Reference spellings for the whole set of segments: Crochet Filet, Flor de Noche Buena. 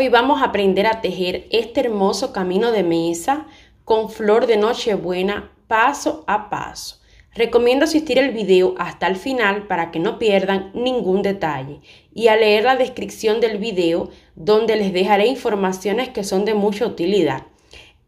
Hoy vamos a aprender a tejer este hermoso camino de mesa con flor de nochebuena paso a paso. Recomiendo asistir el video hasta el final para que no pierdan ningún detalle y a leer la descripción del video donde les dejaré informaciones que son de mucha utilidad.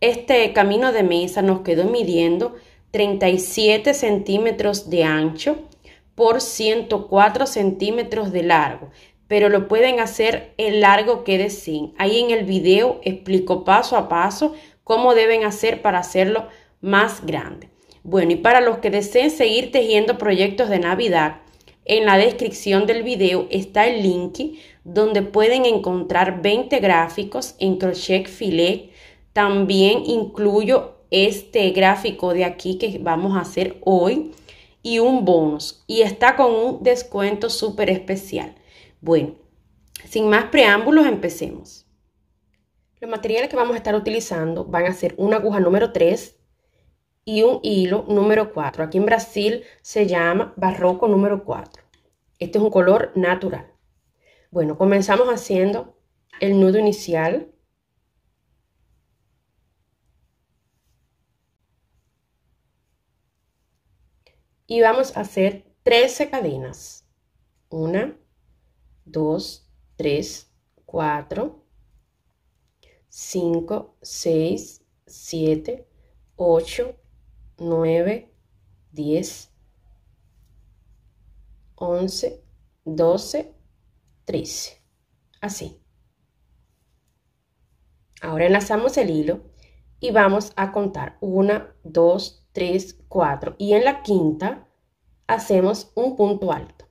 Este camino de mesa nos quedó midiendo 37 centímetros de ancho por 104 centímetros de largo, pero lo pueden hacer el largo que deseen. Ahí en el video explico paso a paso cómo deben hacer para hacerlo más grande. Bueno, y para los que deseen seguir tejiendo proyectos de Navidad, en la descripción del video está el link donde pueden encontrar 20 gráficos en Crochet Filet. También incluyo este gráfico de aquí que vamos a hacer hoy y un bonus. Y está con un descuento súper especial. Bueno, sin más preámbulos, empecemos. Los materiales que vamos a estar utilizando van a ser una aguja número 3. Y un hilo número 4. Aquí en Brasil se llama barroco número 4. Este es un color natural. Bueno, comenzamos haciendo el nudo inicial. Y vamos a hacer 13 cadenas. 1, 2, 3, 4, 5, 6, 7, 8, 9, 10, 11, 12, 13, así. Ahora enlazamos el hilo y vamos a contar 1, 2, 3, 4 y en la quinta hacemos un punto alto.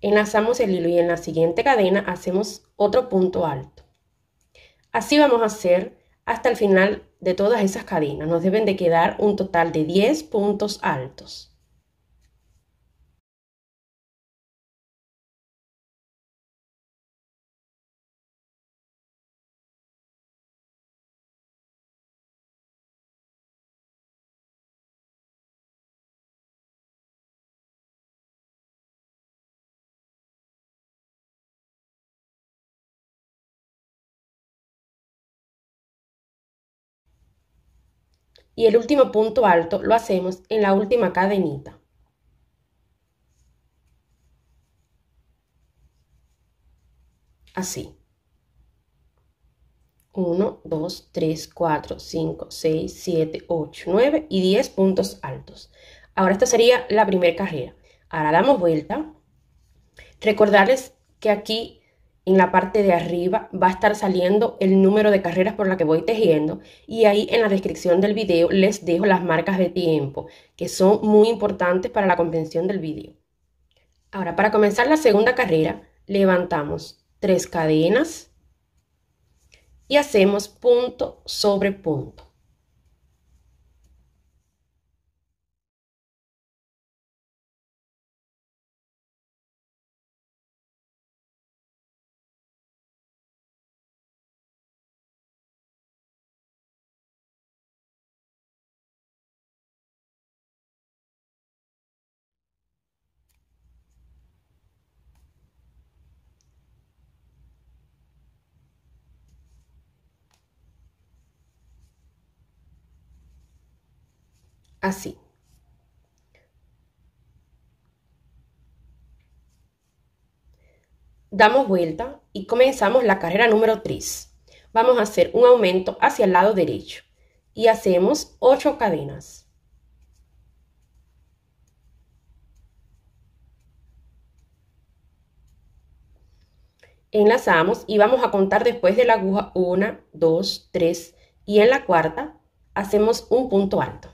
Enlazamos el hilo y en la siguiente cadena hacemos otro punto alto. Así vamos a hacer hasta el final de todas esas cadenas. Nos deben de quedar un total de 10 puntos altos. Y el último punto alto lo hacemos en la última cadenita. Así. 1, 2, 3, 4, 5, 6, 7, 8, 9 y 10 puntos altos. Ahora esta sería la primera carrera. Ahora damos vuelta. Recordarles que aquí en la parte de arriba va a estar saliendo el número de carreras por la que voy tejiendo y ahí en la descripción del video les dejo las marcas de tiempo que son muy importantes para la comprensión del video. Ahora para comenzar la segunda carrera levantamos 3 cadenas y hacemos punto sobre punto. Así. Damos vuelta y comenzamos la carrera número 3. Vamos a hacer un aumento hacia el lado derecho y hacemos 8 cadenas. Enlazamos y vamos a contar después de la aguja 1, 2, 3 y en la cuarta hacemos un punto alto.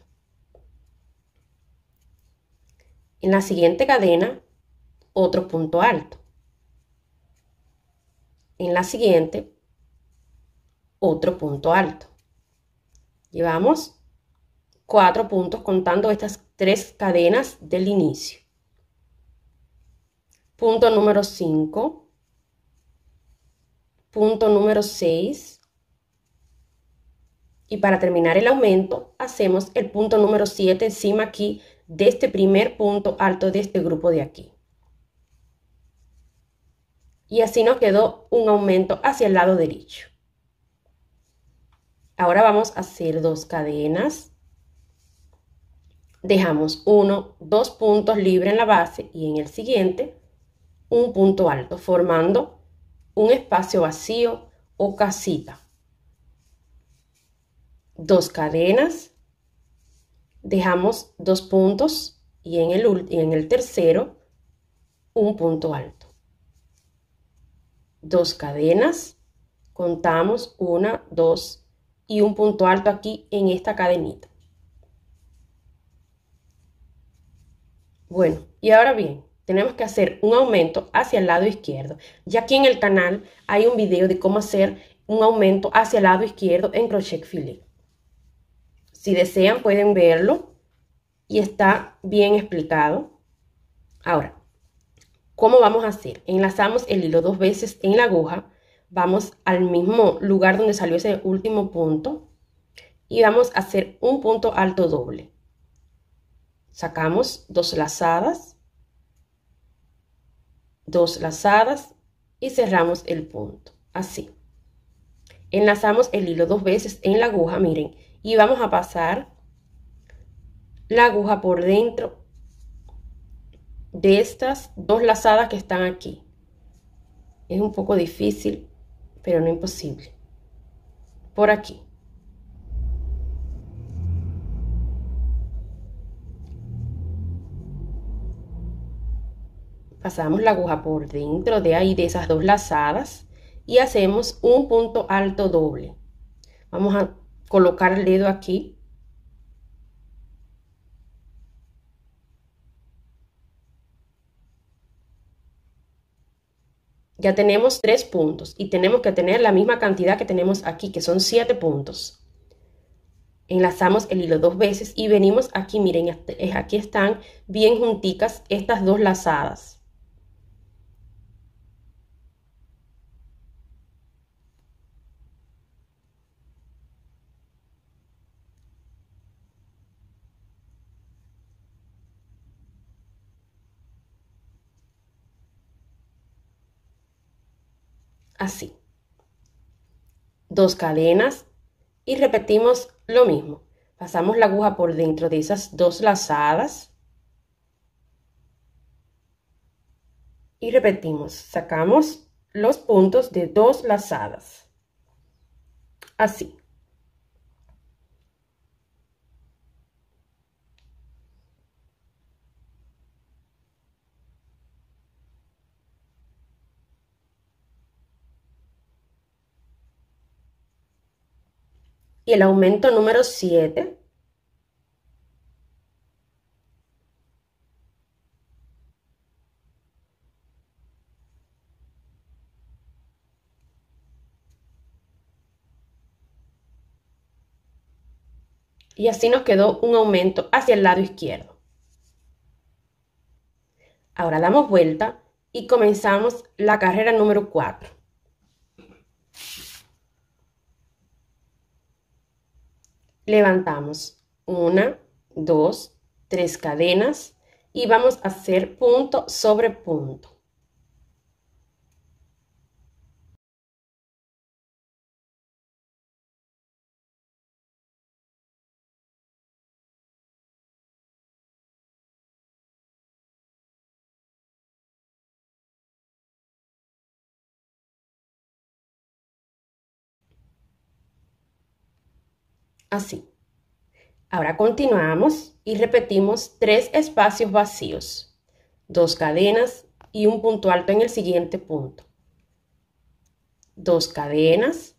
En la siguiente cadena, otro punto alto. En la siguiente, otro punto alto. Llevamos 4 puntos contando estas 3 cadenas del inicio. Punto número 5. Punto número 6. Y para terminar el aumento, hacemos el punto número 7 encima aquí de este primer punto alto de este grupo de aquí. y así nos quedó un aumento hacia el lado derecho. Ahora vamos a hacer dos cadenas. Dejamos uno, dos puntos libres en la base y en el siguiente un punto alto, formando un espacio vacío o casita. Dos cadenas, dejamos dos puntos y en el tercero un punto alto. Dos cadenas, contamos una, dos y un punto alto aquí en esta cadenita. Bueno, y ahora bien, tenemos que hacer un aumento hacia el lado izquierdo. Ya aquí en el canal hay un video de cómo hacer un aumento hacia el lado izquierdo en Crochet Filet. Si desean pueden verlo y está bien explicado. Ahora, ¿cómo vamos a hacer? Enlazamos el hilo dos veces en la aguja, vamos al mismo lugar donde salió ese último punto y vamos a hacer un punto alto doble. Sacamos dos lazadas y cerramos el punto, así. Enlazamos el hilo dos veces en la aguja, miren, y vamos a pasar la aguja por dentro de estas dos lazadas que están aquí. Es un poco difícil, pero no imposible. Por aquí. Pasamos la aguja por dentro de ahí de esas dos lazadas y hacemos un punto alto doble. Vamos a colocar el dedo aquí. Ya tenemos tres puntos y tenemos que tener la misma cantidad que tenemos aquí, que son 7 puntos. Enlazamos el hilo dos veces y venimos aquí, miren, aquí están bien junticas estas dos lazadas. Así, dos cadenas y repetimos lo mismo. Pasamos la aguja por dentro de esas dos lazadas y repetimos, sacamos los puntos de dos lazadas, así. Y el aumento número 7, y así nos quedó un aumento hacia el lado izquierdo. Ahora damos vuelta y comenzamos la carrera número 4. Levantamos una, dos, tres cadenas y vamos a hacer punto sobre punto. Así. Ahora continuamos y repetimos tres espacios vacíos, dos cadenas y un punto alto en el siguiente punto. Dos cadenas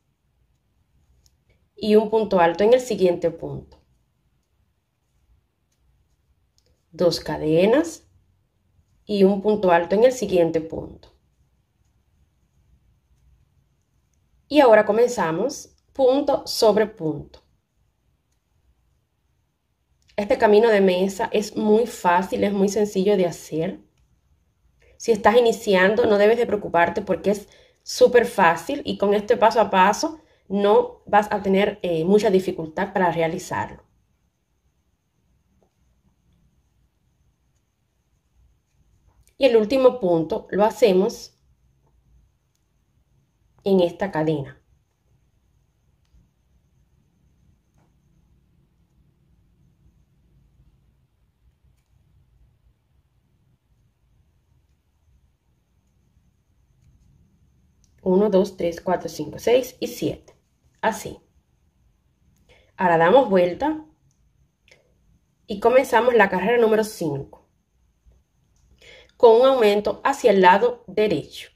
y un punto alto en el siguiente punto. Dos cadenas y un punto alto en el siguiente punto. Y ahora comenzamos punto sobre punto. Este camino de mesa es muy fácil, es muy sencillo de hacer. Si estás iniciando, no debes de preocuparte porque es súper fácil y con este paso a paso no vas a tener mucha dificultad para realizarlo. Y el último punto lo hacemos en esta cadena. Uno, dos, tres, cuatro, cinco, seis y siete. Así. Ahora damos vuelta y comenzamos la carrera número 5 con un aumento hacia el lado derecho.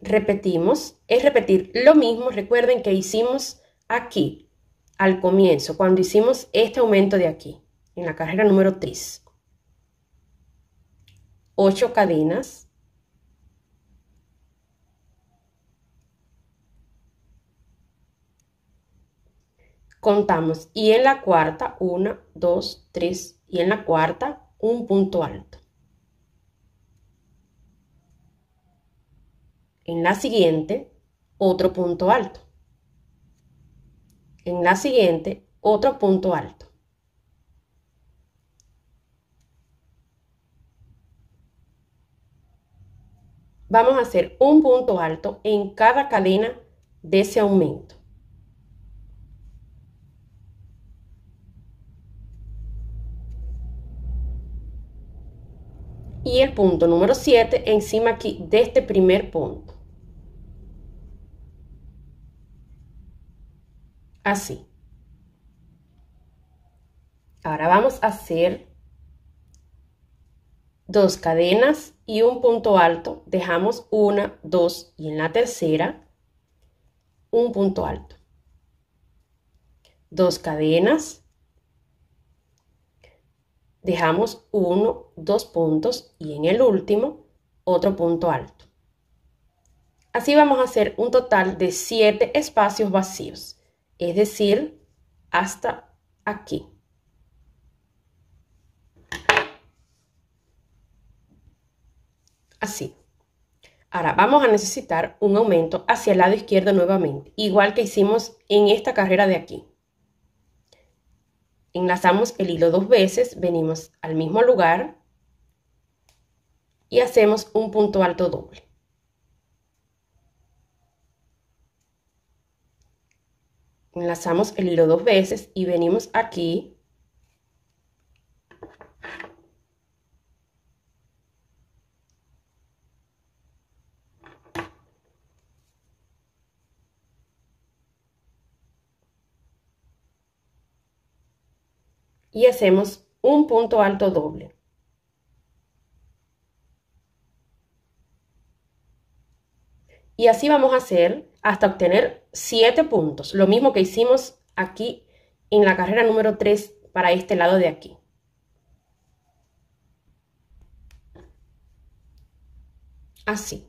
Repetimos, es repetir lo mismo, recuerden que hicimos aquí al comienzo, cuando hicimos este aumento de aquí, en la carrera número 3. 8 cadenas. Contamos y en la cuarta, 1, 2, 3 y en la cuarta un punto alto. En la siguiente otro punto alto. En la siguiente otro punto alto. Vamos a hacer un punto alto en cada cadena de ese aumento. Y el punto número 7 encima aquí de este primer punto. Así. Ahora vamos a hacer 2 cadenas y un punto alto. Dejamos 1, 2 y en la tercera un punto alto. 2 cadenas. Dejamos 1, 2 puntos y en el último otro punto alto. Así vamos a hacer un total de 7 espacios vacíos, es decir, hasta aquí. Así. Ahora vamos a necesitar un aumento hacia el lado izquierdo nuevamente, igual que hicimos en esta carrera de aquí. Enlazamos el hilo 2 veces, venimos al mismo lugar y hacemos un punto alto doble. Enlazamos el hilo 2 veces y venimos aquí y hacemos un punto alto doble. Y así vamos a hacer hasta obtener 7 puntos, lo mismo que hicimos aquí en la carrera número 3 para este lado de aquí. Así.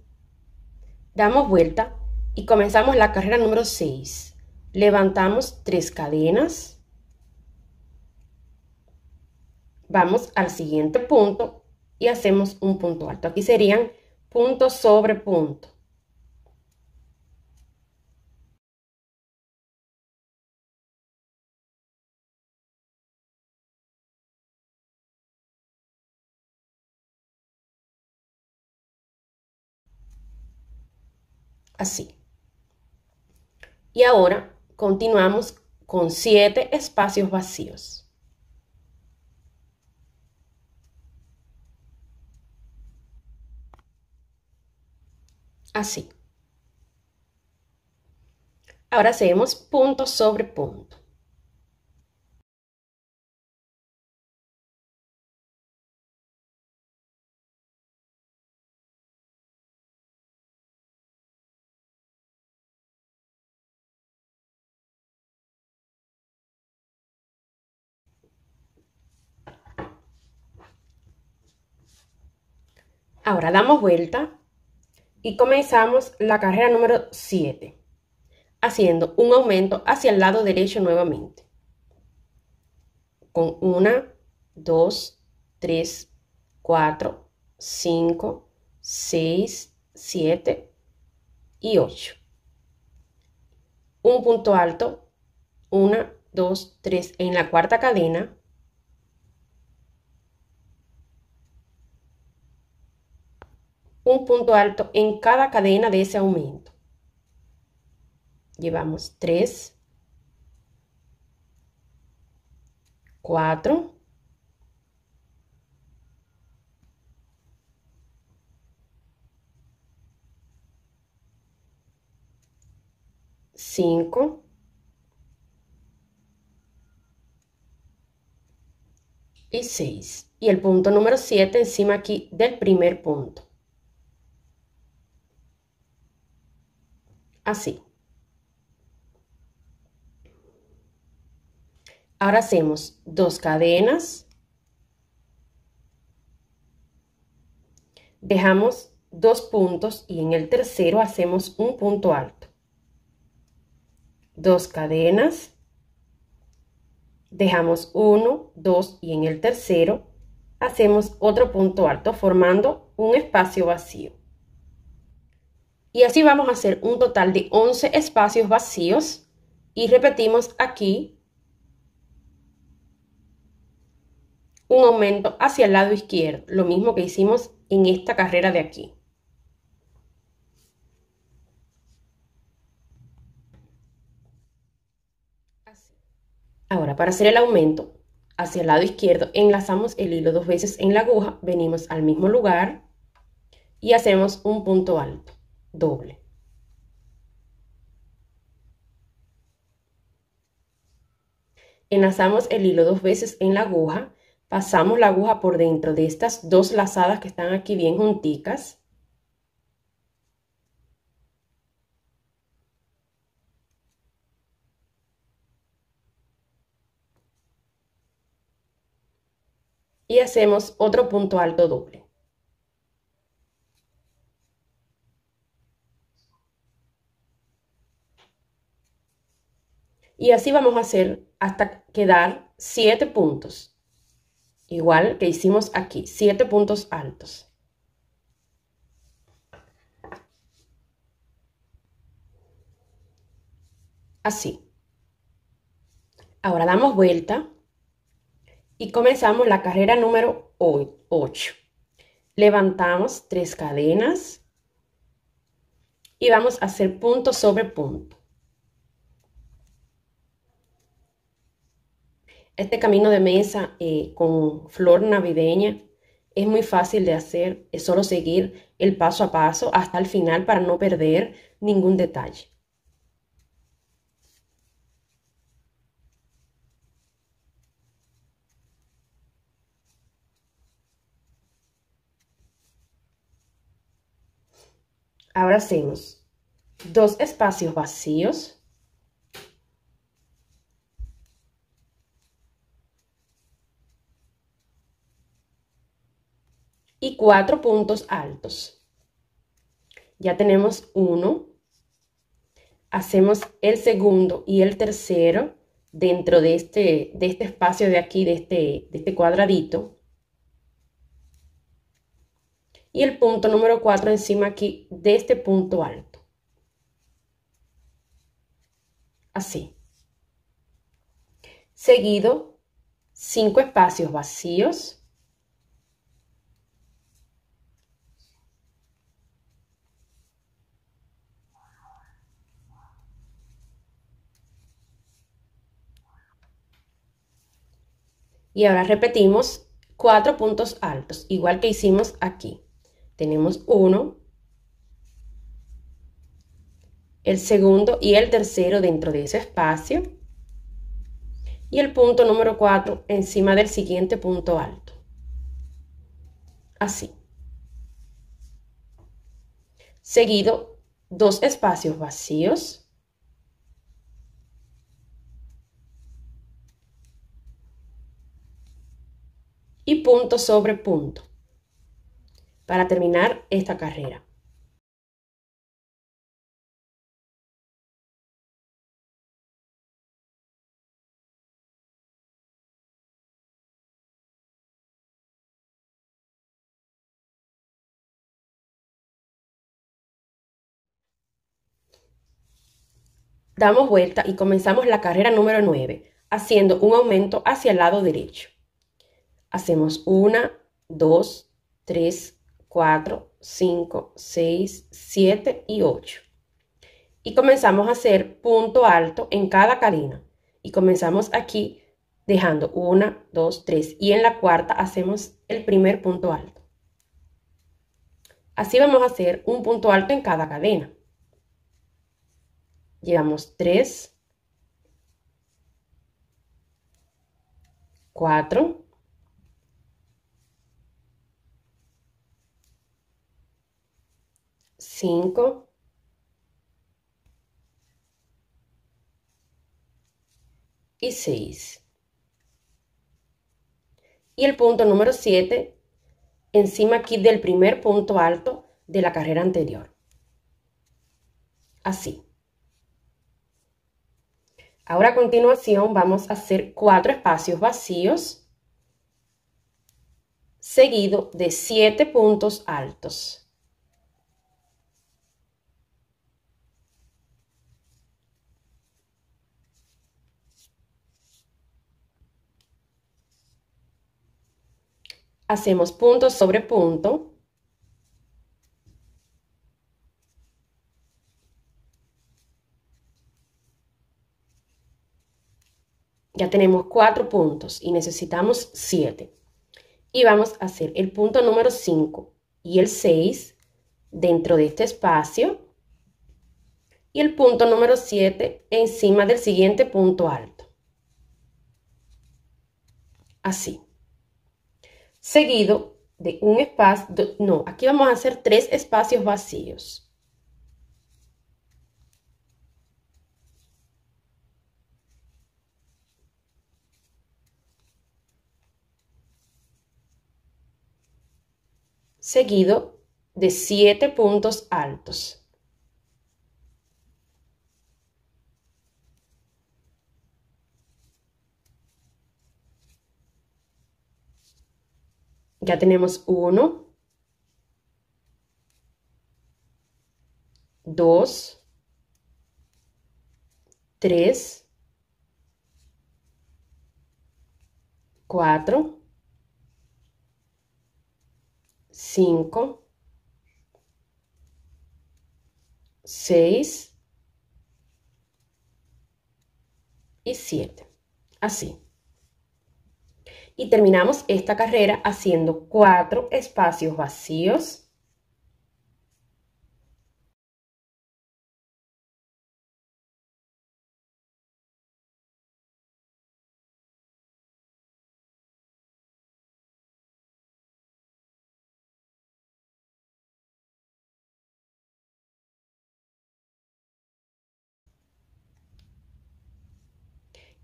Damos vuelta y comenzamos la carrera número 6. Levantamos 3 cadenas. Vamos al siguiente punto y hacemos un punto alto. Aquí serían punto sobre punto. Así. Y ahora continuamos con 7 espacios vacíos. Así. Ahora hacemos punto sobre punto. Ahora damos vuelta. Y comenzamos la carrera número 7, haciendo un aumento hacia el lado derecho nuevamente. Con 1, 2, 3, 4, 5, 6, 7 y 8. Un punto alto, 1, 2, 3 en la cuarta cadena. Un punto alto en cada cadena de ese aumento. llevamos 3, 4, 5, 6 y el punto número 7 encima aquí del primer punto, así. Ahora hacemos 2 cadenas, dejamos 2 puntos y en el tercero hacemos un punto alto. 2 cadenas, dejamos 1, 2 y en el tercero hacemos otro punto alto formando un espacio vacío. Y así vamos a hacer un total de 11 espacios vacíos y repetimos aquí un aumento hacia el lado izquierdo, lo mismo que hicimos en esta carrera de aquí. Ahora, para hacer el aumento hacia el lado izquierdo, enlazamos el hilo 2 veces en la aguja, venimos al mismo lugar y hacemos un punto alto, doble. Enlazamos el hilo 2 veces en la aguja, pasamos la aguja por dentro de estas 2 lazadas que están aquí bien junticas. Y hacemos otro punto alto doble. Y así vamos a hacer hasta quedar 7 puntos. Igual que hicimos aquí, 7 puntos altos. Así. Ahora damos vuelta. Y comenzamos la carrera número 8. Levantamos 3 cadenas y vamos a hacer punto sobre punto. Este camino de mesa con flor navideña es muy fácil de hacer, es solo seguir el paso a paso hasta el final para no perder ningún detalle. Ahora hacemos 2 espacios vacíos, y 4 puntos altos. Ya tenemos uno, hacemos el segundo y el tercero dentro de este espacio de aquí, de este cuadradito. Y el punto número 4 encima aquí de este punto alto. Así. Seguido, 5 espacios vacíos. Y ahora repetimos 4 puntos altos, igual que hicimos aquí. Tenemos uno, el segundo y el tercero dentro de ese espacio y el punto número 4 encima del siguiente punto alto. Así. Seguido, 2 espacios vacíos y punto sobre punto. Para terminar esta carrera. Damos vuelta y comenzamos la carrera número 9, haciendo un aumento hacia el lado derecho. Hacemos 1, 2, 3, 4, 5, 6, 7 y 8. y comenzamos a hacer punto alto en cada cadena y comenzamos aquí dejando 1, 2, 3 y en la cuarta hacemos el primer punto alto. Así vamos a hacer un punto alto en cada cadena. Llevamos 3, 4, 5, 6. Y el punto número 7 encima aquí del primer punto alto de la carrera anterior. Así. Ahora a continuación vamos a hacer 4 espacios vacíos seguido de 7 puntos altos. Hacemos punto sobre punto. Ya tenemos 4 puntos y necesitamos 7. Y vamos a hacer el punto número 5 y el 6 dentro de este espacio. Y el punto número 7 encima del siguiente punto alto. Así. Seguido de un espacio, no, aquí vamos a hacer 3 espacios vacíos. Seguido de 7 puntos altos. Ya tenemos 1, 2, 3, 4, 5, 6 y 7. Así. Y terminamos esta carrera haciendo 4 espacios vacíos.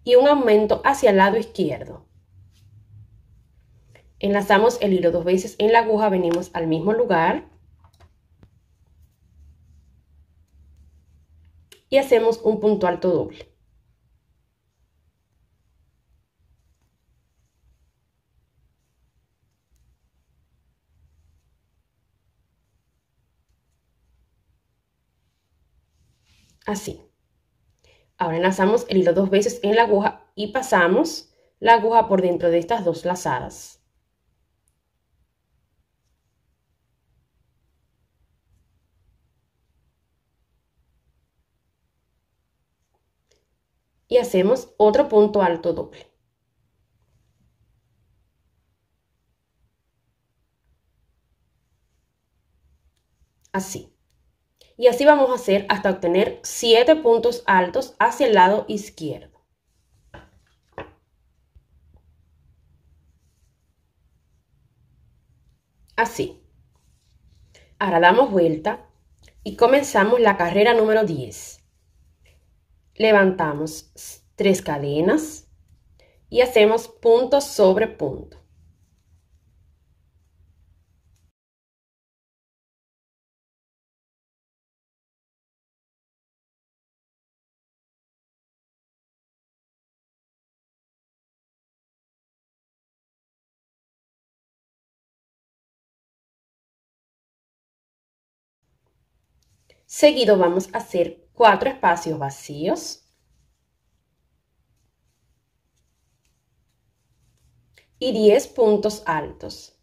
Y un aumento hacia el lado izquierdo. Enlazamos el hilo 2 veces en la aguja, venimos al mismo lugar y hacemos un punto alto doble. Así. Ahora enlazamos el hilo 2 veces en la aguja y pasamos la aguja por dentro de estas 2 lazadas. Y hacemos otro punto alto doble. Así. Y así vamos a hacer hasta obtener 7 puntos altos hacia el lado izquierdo. Así. Ahora damos vuelta y comenzamos la carrera número 10. Levantamos 3 cadenas y hacemos punto sobre punto. Seguido vamos a hacer 4 espacios vacíos y 10 puntos altos.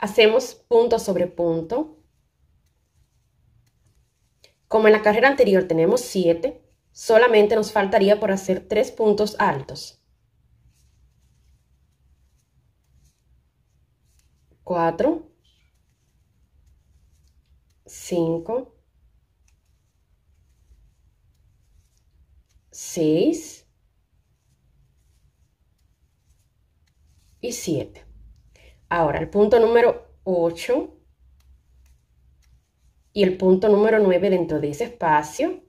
hacemos punto sobre punto. Como en la carrera anterior tenemos 7, solamente nos faltaría por hacer 3 puntos altos. 4, 5, 6 y 7. Ahora el punto número 8 y el punto número 9 dentro de ese espacio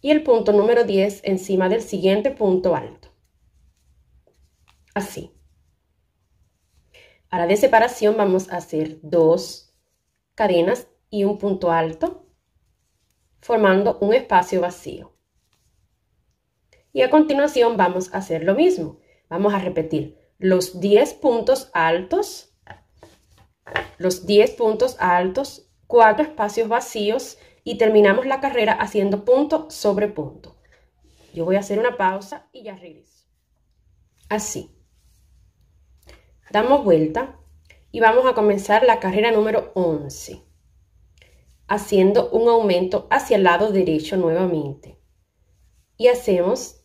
y el punto número 10 encima del siguiente punto alto. Así. Ahora de separación vamos a hacer 2 cadenas y un punto alto, formando un espacio vacío. Y a continuación vamos a hacer lo mismo. Vamos a repetir los 10 puntos altos, 4 espacios vacíos y terminamos la carrera haciendo punto sobre punto. Yo voy a hacer una pausa y ya regreso. Así. Damos vuelta y vamos a comenzar la carrera número 11, haciendo un aumento hacia el lado derecho nuevamente. Y hacemos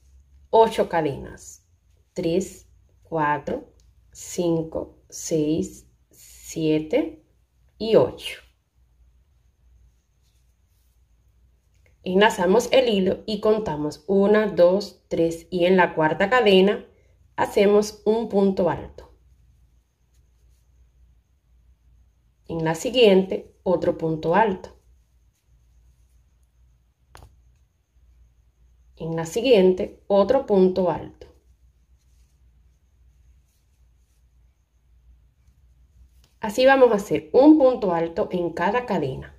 8 cadenas, 3, 4, 5, 6, 7 y 8. Enlazamos el hilo y contamos 1, 2, 3 y en la cuarta cadena hacemos un punto alto. En la siguiente, otro punto alto. En la siguiente, otro punto alto. Así vamos a hacer un punto alto en cada cadena.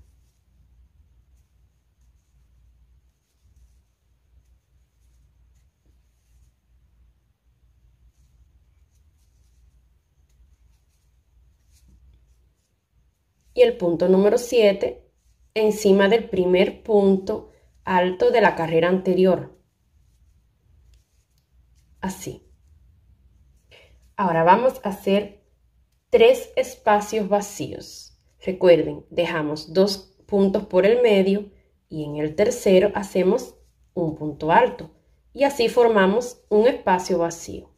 Y el punto número 7 encima del primer punto alto de la carrera anterior. Así. Ahora vamos a hacer 3 espacios vacíos. Recuerden, dejamos 2 puntos por el medio y en el tercero hacemos un punto alto. Y así formamos un espacio vacío.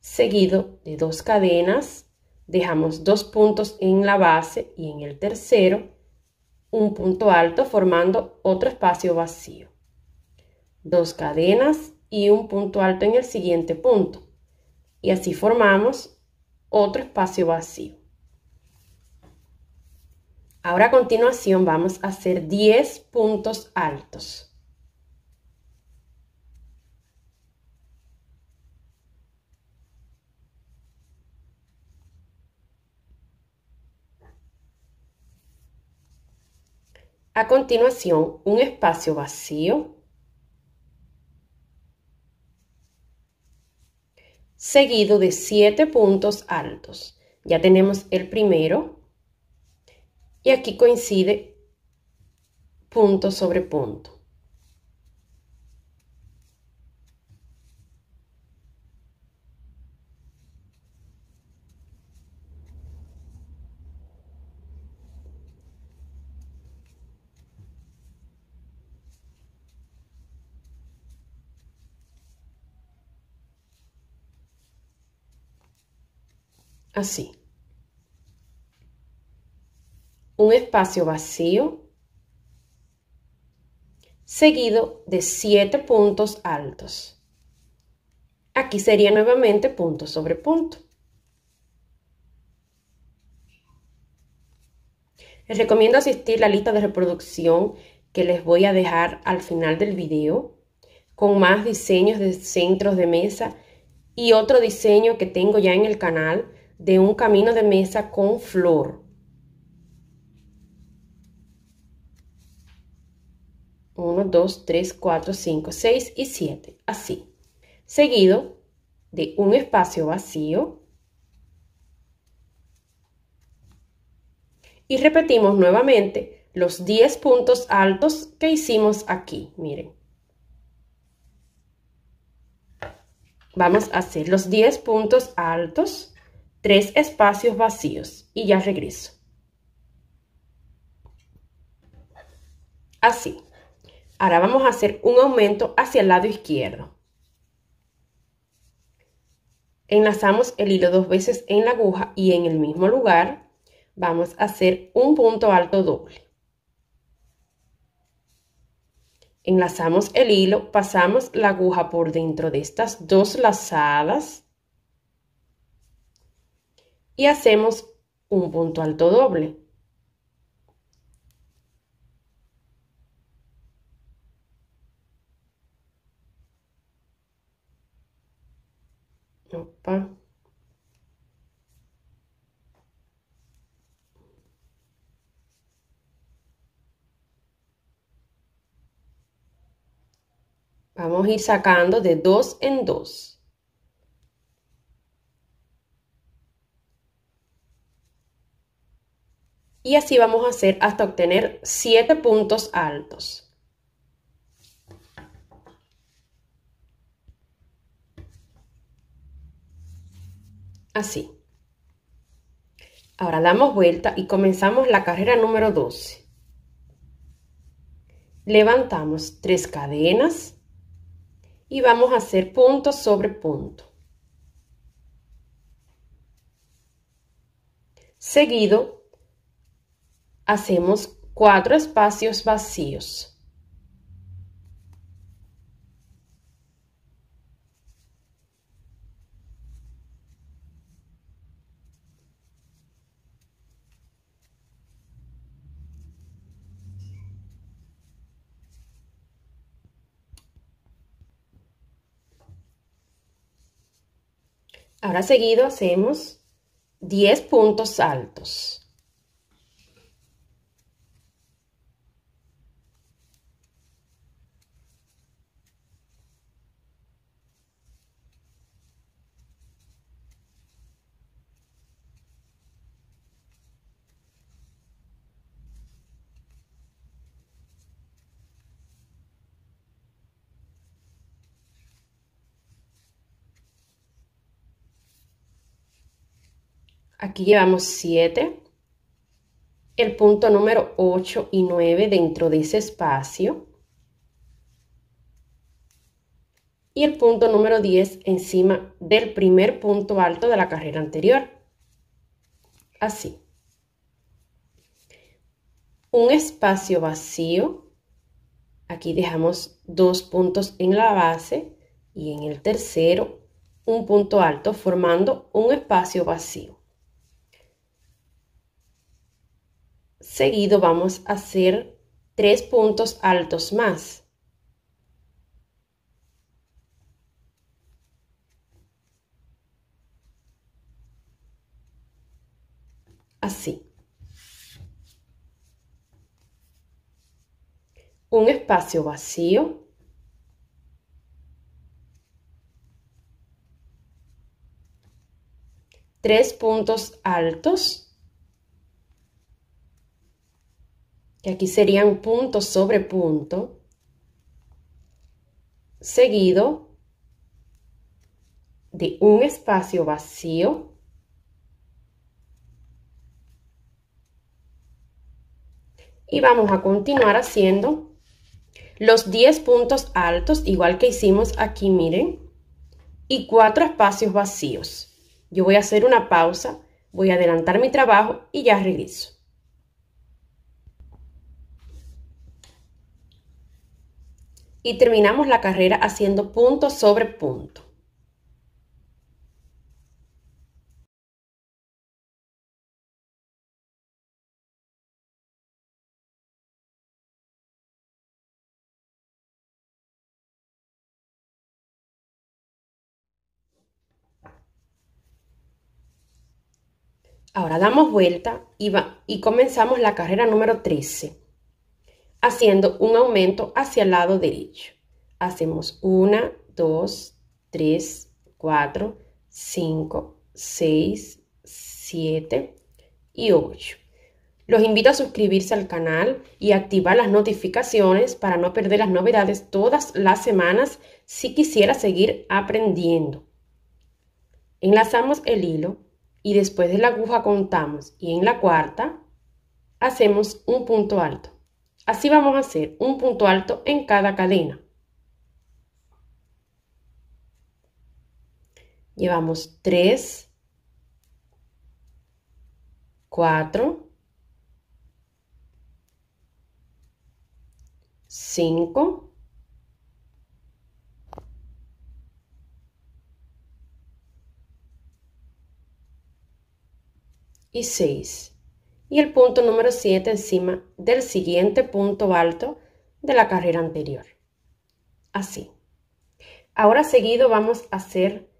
Seguido de 2 cadenas. Dejamos 2 puntos en la base y en el tercero un punto alto formando otro espacio vacío. 2 cadenas y un punto alto en el siguiente punto. Y así formamos otro espacio vacío. Ahora a continuación vamos a hacer 10 puntos altos. A continuación, un espacio vacío, seguido de 7 puntos altos. Ya tenemos el primero y aquí coincide punto sobre punto. Así, un espacio vacío, seguido de 7 puntos altos. Aquí sería nuevamente punto sobre punto. Les recomiendo asistir a la lista de reproducción que les voy a dejar al final del video, con más diseños de centros de mesa y otro diseño que tengo ya en el canal, de un camino de mesa con flor. Uno, 2, 3, 4, 5, 6 y 7. Así. Seguido de un espacio vacío. Y repetimos nuevamente los 10 puntos altos que hicimos aquí. Miren. Vamos a hacer los 10 puntos altos. 3 espacios vacíos y ya regreso. Así. Ahora vamos a hacer un aumento hacia el lado izquierdo. Enlazamos el hilo 2 veces en la aguja y en el mismo lugar vamos a hacer un punto alto doble. Enlazamos el hilo, pasamos la aguja por dentro de estas dos lazadas y hacemos un punto alto doble. Opa. Vamos a ir sacando de 2 en 2. Y así vamos a hacer hasta obtener 7 puntos altos. Así. Ahora damos vuelta y comenzamos la carrera número 12. Levantamos 3 cadenas y vamos a hacer punto sobre punto. Seguido hacemos 4 espacios vacíos. Ahora seguido hacemos 10 puntos altos. Aquí llevamos 7, el punto número 8 y 9 dentro de ese espacio y el punto número 10 encima del primer punto alto de la carrera anterior. Así. Un espacio vacío, aquí dejamos 2 puntos en la base y en el tercero un punto alto formando un espacio vacío. Seguido vamos a hacer 3 puntos altos más. Así. Un espacio vacío. Tres puntos altos. Y aquí serían punto sobre punto, seguido de un espacio vacío, y vamos a continuar haciendo los 10 puntos altos, igual que hicimos aquí, miren, y 4 espacios vacíos. Yo voy a hacer una pausa, voy a adelantar mi trabajo y ya regreso. Y terminamos la carrera haciendo punto sobre punto. Ahora damos vuelta y comenzamos la carrera número 13. Haciendo un aumento hacia el lado derecho. Hacemos 1, 2, 3, 4, 5, 6, 7 y 8. Los invito a suscribirse al canal y activar las notificaciones para no perder las novedades todas las semanas si quisiera seguir aprendiendo. Enlazamos el hilo, y después de la aguja contamos y en la cuarta hacemos un punto alto. Así vamos a hacer un punto alto en cada cadena. Llevamos 3, 4, 5, 6 y el punto número 7 encima del siguiente punto alto de la carrera anterior. Así. Ahora seguido vamos a hacer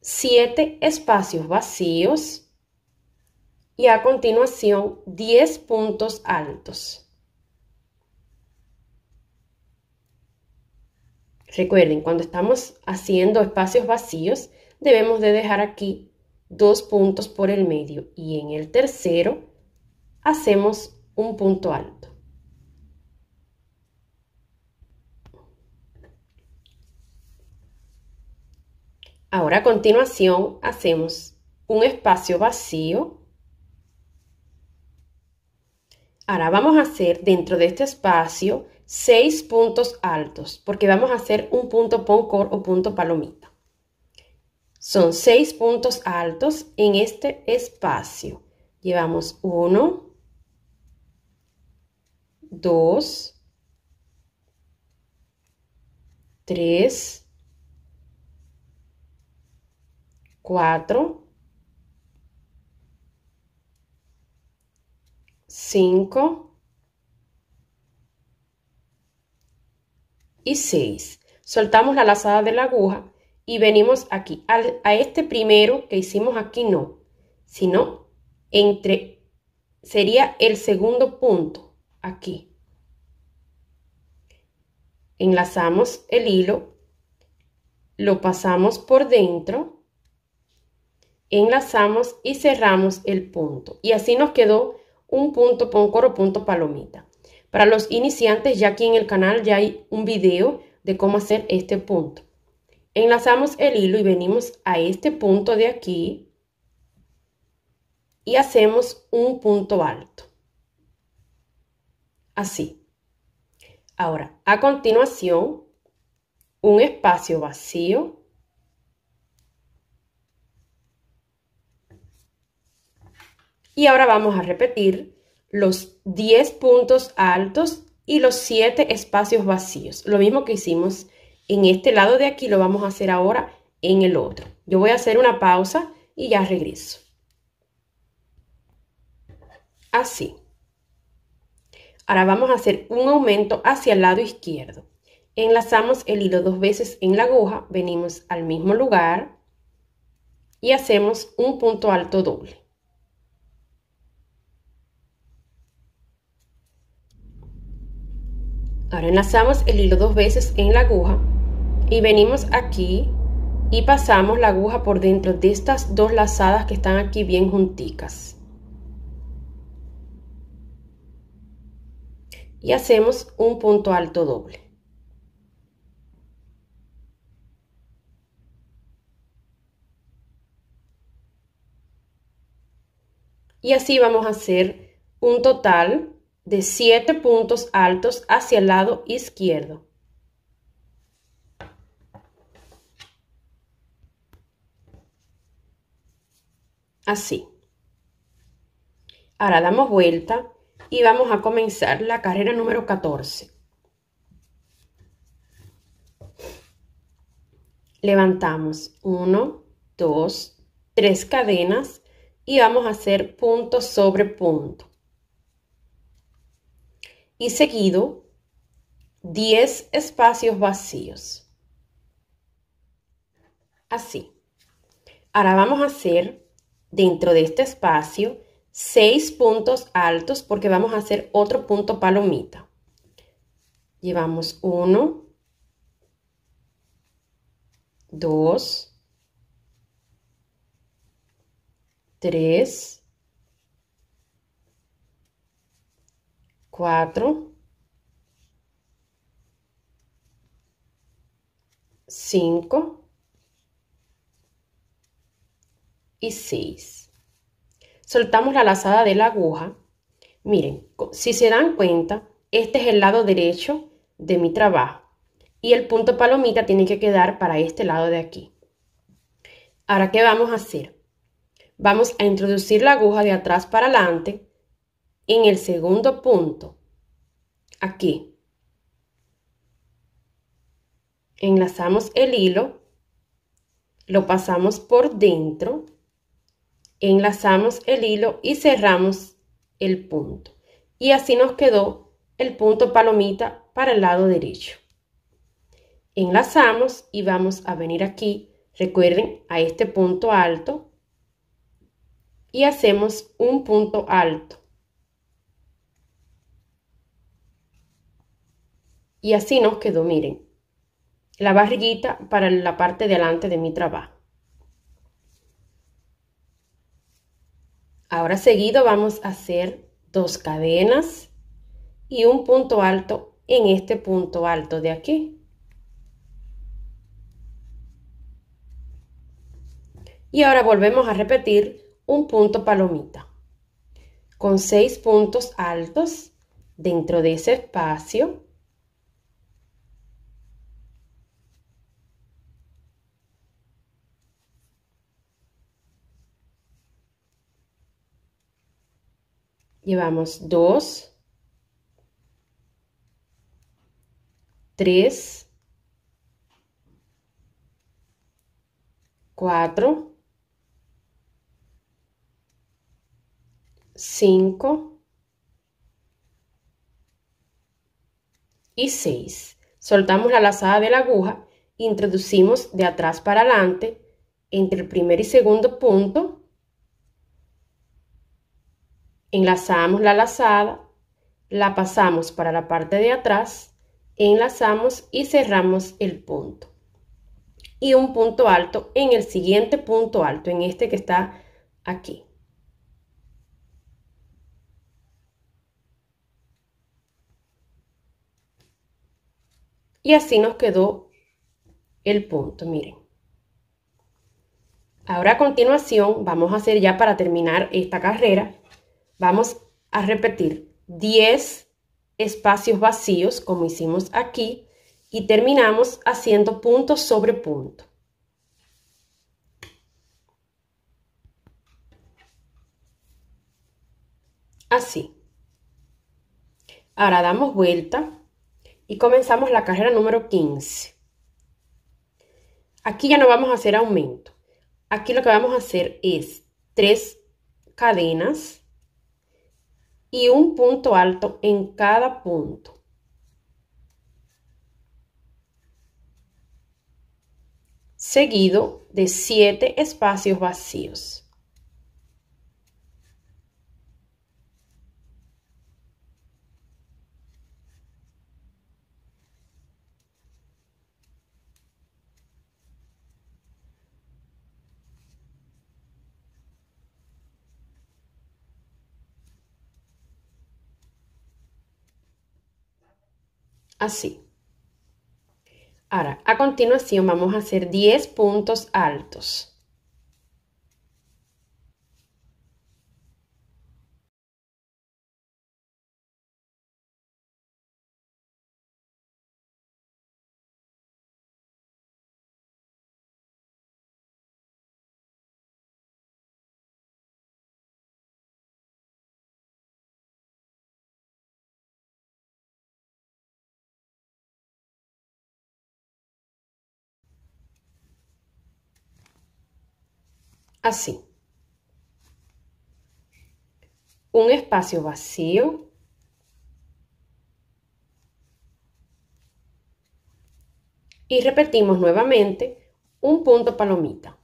7 espacios vacíos y a continuación 10 puntos altos. Recuerden, cuando estamos haciendo espacios vacíos debemos de dejar aquí 2 puntos por el medio y en el tercero hacemos un punto alto. Ahora a continuación hacemos un espacio vacío. Ahora vamos a hacer dentro de este espacio 6 puntos altos porque vamos a hacer un punto pondcore o punto palomita. Son 6 puntos altos en este espacio. Llevamos 1, 2, 3, 4, 5 y 6. Soltamos la lazada de la aguja. Y venimos aquí, a este primero que hicimos aquí no, sino entre, sería el segundo punto, aquí. Enlazamos el hilo, lo pasamos por dentro, enlazamos y cerramos el punto. Y así nos quedó un punto pondcore o punto palomita. Para los iniciantes, ya aquí en el canal ya hay un video de cómo hacer este punto. Enlazamos el hilo y venimos a este punto de aquí y hacemos un punto alto. Así. Ahora, a continuación, un espacio vacío. Y ahora vamos a repetir los 10 puntos altos y los 7 espacios vacíos. Lo mismo que hicimos en este lado de aquí lo vamos a hacer ahora en el otro. Yo voy a hacer una pausa y ya regreso. Así. Ahora vamos a hacer un aumento hacia el lado izquierdo. Enlazamos el hilo 2 veces en la aguja, venimos al mismo lugar y hacemos un punto alto doble. Ahora enlazamos el hilo 2 veces en la aguja. Y venimos aquí y pasamos la aguja por dentro de estas dos lazadas que están aquí bien junticas. Y hacemos un punto alto doble. Y así vamos a hacer un total de 7 puntos altos hacia el lado izquierdo. Así. Ahora damos vuelta y vamos a comenzar la carrera número 14. Levantamos 1, 2, 3 cadenas y vamos a hacer punto sobre punto. Y seguido 10 espacios vacíos. Así. Ahora vamos a hacer dentro de este espacio 6 puntos altos porque vamos a hacer otro punto palomita. Llevamos 1, 2, 3, 4, 5 y 6. soltamos la lazada de la aguja. Miren, si se dan cuenta, este es el lado derecho de mi trabajo y el punto palomita tiene que quedar para este lado de aquí. Ahora, ¿qué vamos a hacer? Vamos a introducir la aguja de atrás para adelante en el segundo punto, aquí. Enlazamos el hilo, lo pasamos por dentro, enlazamos el hilo y cerramos el punto. Y así nos quedó el punto palomita para el lado derecho. Enlazamos y vamos a venir aquí, recuerden, a este punto alto y hacemos un punto alto. Y así nos quedó, miren, la barriguita para la parte de delante de mi trabajo. Ahora seguido vamos a hacer dos cadenas y un punto alto en este punto alto de aquí. Y ahora volvemos a repetir un punto palomita con 6 puntos altos dentro de ese espacio. Llevamos 2, 3, 4, 5 y 6. Soltamos la lazada de la aguja, introducimos de atrás para adelante entre el primer y segundo punto. Enlazamos la lazada, la pasamos para la parte de atrás, enlazamos y cerramos el punto. Y un punto alto en el siguiente punto alto, en este que está aquí. Y así nos quedó el punto, miren. Ahora a continuación vamos a hacer ya para terminar esta carrera. Vamos a repetir 10 espacios vacíos como hicimos aquí y terminamos haciendo punto sobre punto. Así. Ahora damos vuelta y comenzamos la carrera número 15. Aquí ya no vamos a hacer aumento. Aquí lo que vamos a hacer es 3 cadenas y un punto alto en cada punto. Seguido de 7 espacios vacíos. Así. Ahora, a continuación vamos a hacer 10 puntos altos. Así, un espacio vacío, y repetimos nuevamente un punto palomita.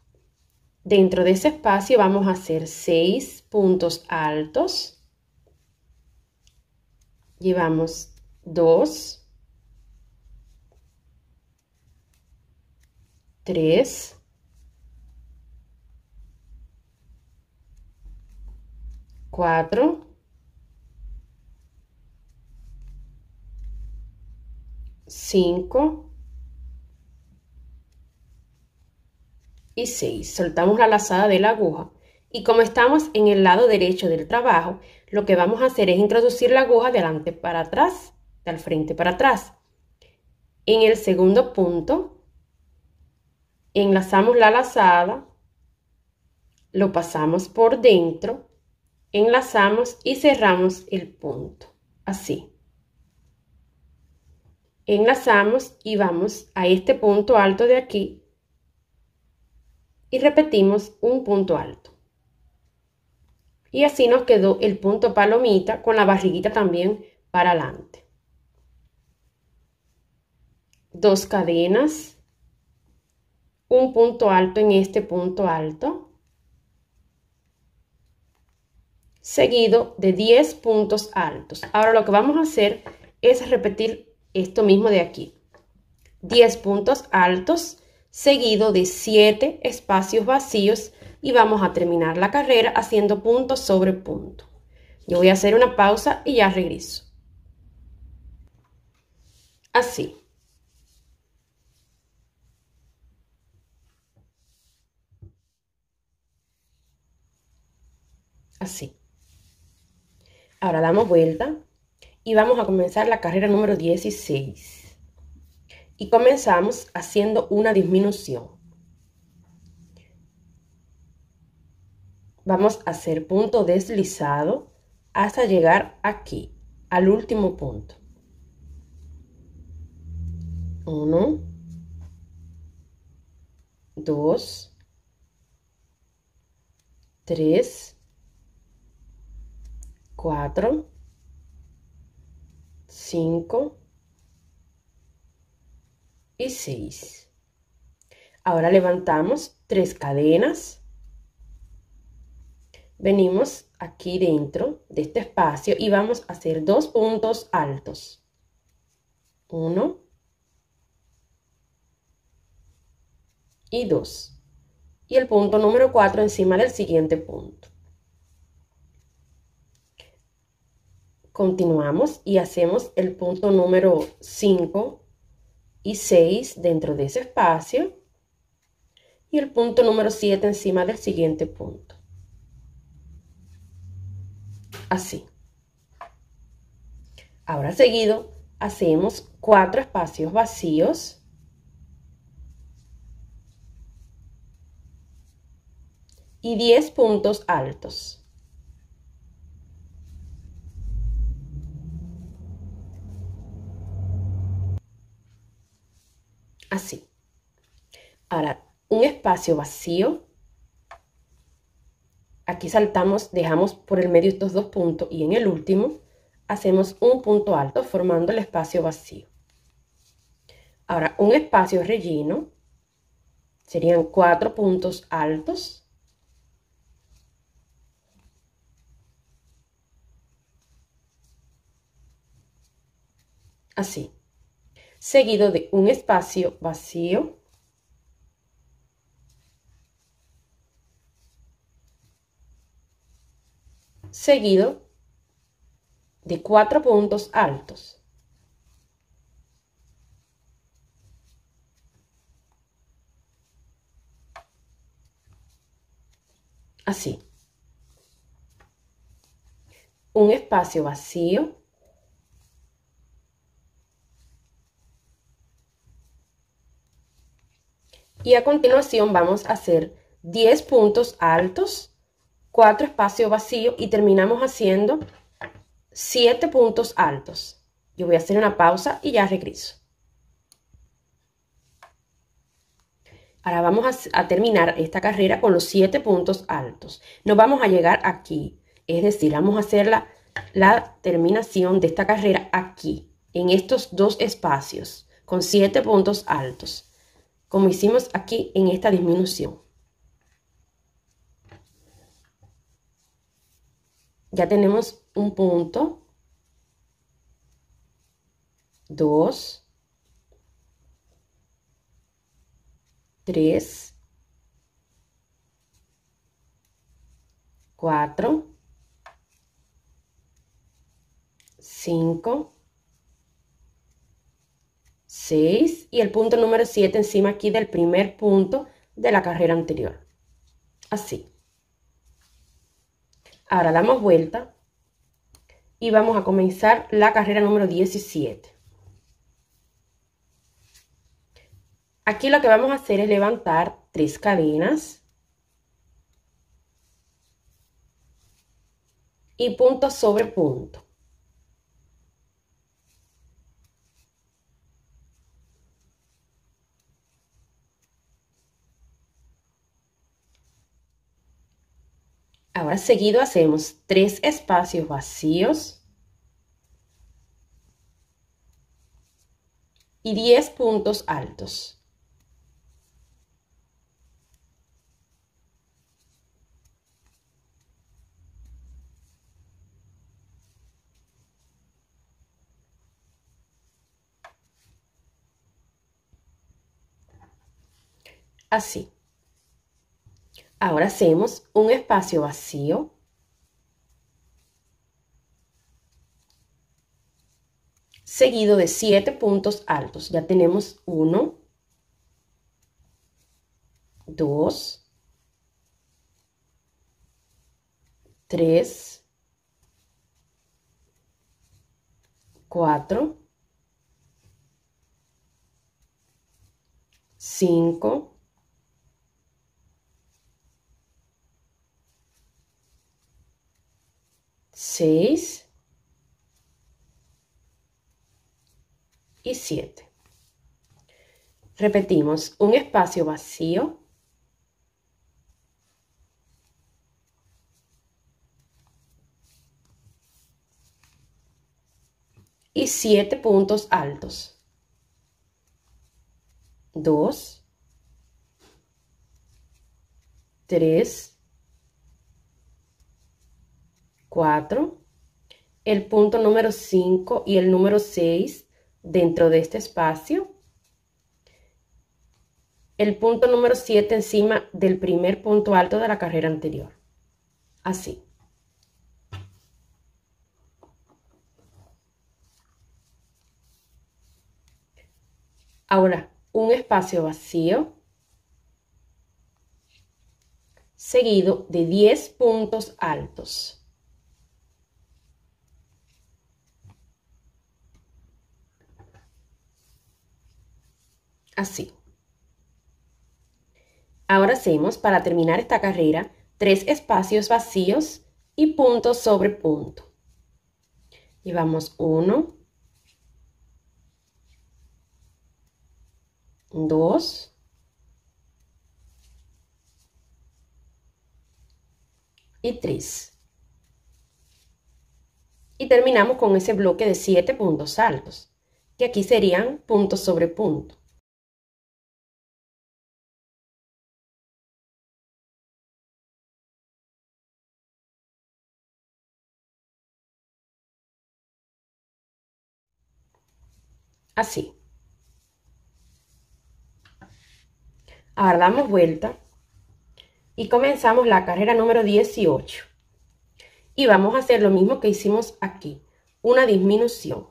Dentro de ese espacio vamos a hacer 6 puntos altos, llevamos 2, 3, 4, 5 y 6. Soltamos la lazada de la aguja Y como estamos en el lado derecho del trabajo, lo que vamos a hacer es introducir la aguja de adelante para atrás, del frente para atrás. En el segundo punto, enlazamos la lazada, lo pasamos por dentro, enlazamos y cerramos el punto, así. Enlazamos y vamos a este punto alto de aquí y repetimos un punto alto. Y así nos quedó el punto palomita con la barriguita también para adelante. 2 cadenas, un punto alto en este punto alto, seguido de 10 puntos altos. Ahora lo que vamos a hacer es repetir esto mismo de aquí, 10 puntos altos seguido de 7 espacios vacíos y vamos a terminar la carrera haciendo punto sobre punto. Yo voy a hacer una pausa y ya regreso. Así. Así. Ahora damos vuelta. Y vamos a comenzar la carrera número 16. Y comenzamos haciendo una disminución. Vamos a hacer punto deslizado hasta llegar aquí, al último punto. 1, 2, 3, 4, 5 y 6. Ahora levantamos 3 cadenas. Venimos aquí dentro de este espacio y vamos a hacer 2 puntos altos. 1 y 2. Y el punto número 4 encima del siguiente punto. Continuamos y hacemos el punto número 5 y 6 dentro de ese espacio y el punto número 7 encima del siguiente punto. Así. Ahora seguido hacemos 4 espacios vacíos y 10 puntos altos. Así. Ahora un espacio vacío, aquí saltamos, dejamos por el medio estos 2 puntos y en el último hacemos un punto alto formando el espacio vacío. Ahora un espacio relleno, serían 4 puntos altos así, seguido de un espacio vacío seguido de 4 puntos altos. Así. Un espacio vacío y a continuación vamos a hacer 10 puntos altos, 4 espacios vacíos y terminamos haciendo 7 puntos altos. Yo voy a hacer una pausa y ya regreso. Ahora vamos a terminar esta carrera con los 7 puntos altos. No vamos a llegar aquí, es decir, vamos a hacer la terminación de esta carrera aquí, en estos 2 espacios, con 7 puntos altos. Como hicimos aquí en esta disminución. Ya tenemos un punto, 2, 3, 4, 5, 6 y el punto número 7 encima aquí del primer punto de la carrera anterior. Así. Ahora damos vuelta y vamos a comenzar la carrera número 17. Aquí lo que vamos a hacer es levantar 3 cadenas y punto sobre punto. Ahora seguido hacemos 3 espacios vacíos y 10 puntos altos. Así. Ahora hacemos un espacio vacío seguido de 7 puntos altos. Ya tenemos 1, 2, 3, 4, 5, 6 y 7. Repetimos un espacio vacío y 7 puntos altos. 2, 3, 4, el punto número 5 y el número 6 dentro de este espacio, el punto número 7 encima del primer punto alto de la carrera anterior, así. Ahora un espacio vacío seguido de 10 puntos altos. Así. Ahora hacemos, para terminar esta carrera, 3 espacios vacíos y punto sobre punto. Llevamos 1, 2, 3. Y terminamos con ese bloque de 7 puntos altos, que aquí serían punto sobre punto. Así. Ahora damos vuelta y comenzamos la carrera número 18. Y vamos a hacer lo mismo que hicimos aquí, una disminución.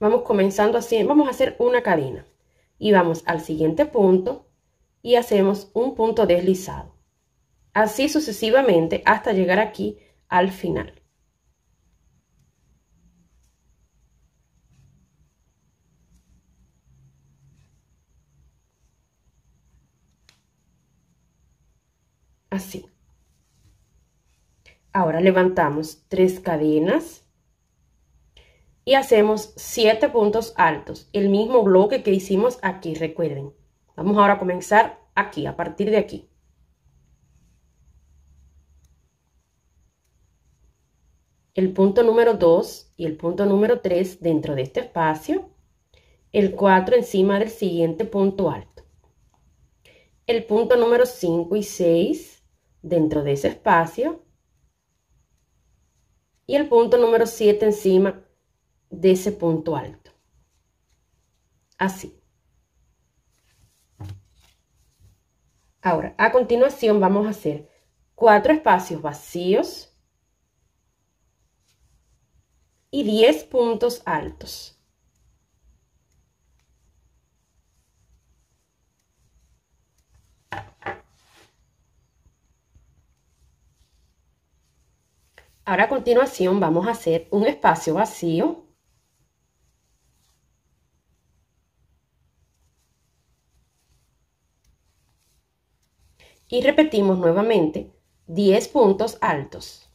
Vamos comenzando así, vamos a hacer una cadena y vamos al siguiente punto. Y hacemos un punto deslizado, así sucesivamente hasta llegar aquí al final. Así. Ahora levantamos 3 cadenas y hacemos 7 puntos altos, el mismo bloque que hicimos aquí, recuerden. Vamos ahora a comenzar aquí, a partir de aquí. El punto número 2 y el punto número 3 dentro de este espacio. El 4 encima del siguiente punto alto. El punto número 5 y 6 dentro de ese espacio. Y el punto número 7 encima de ese punto alto. Así. Ahora, a continuación vamos a hacer 4 espacios vacíos y 10 puntos altos. Ahora a continuación vamos a hacer un espacio vacío. Y repetimos nuevamente 10 puntos altos.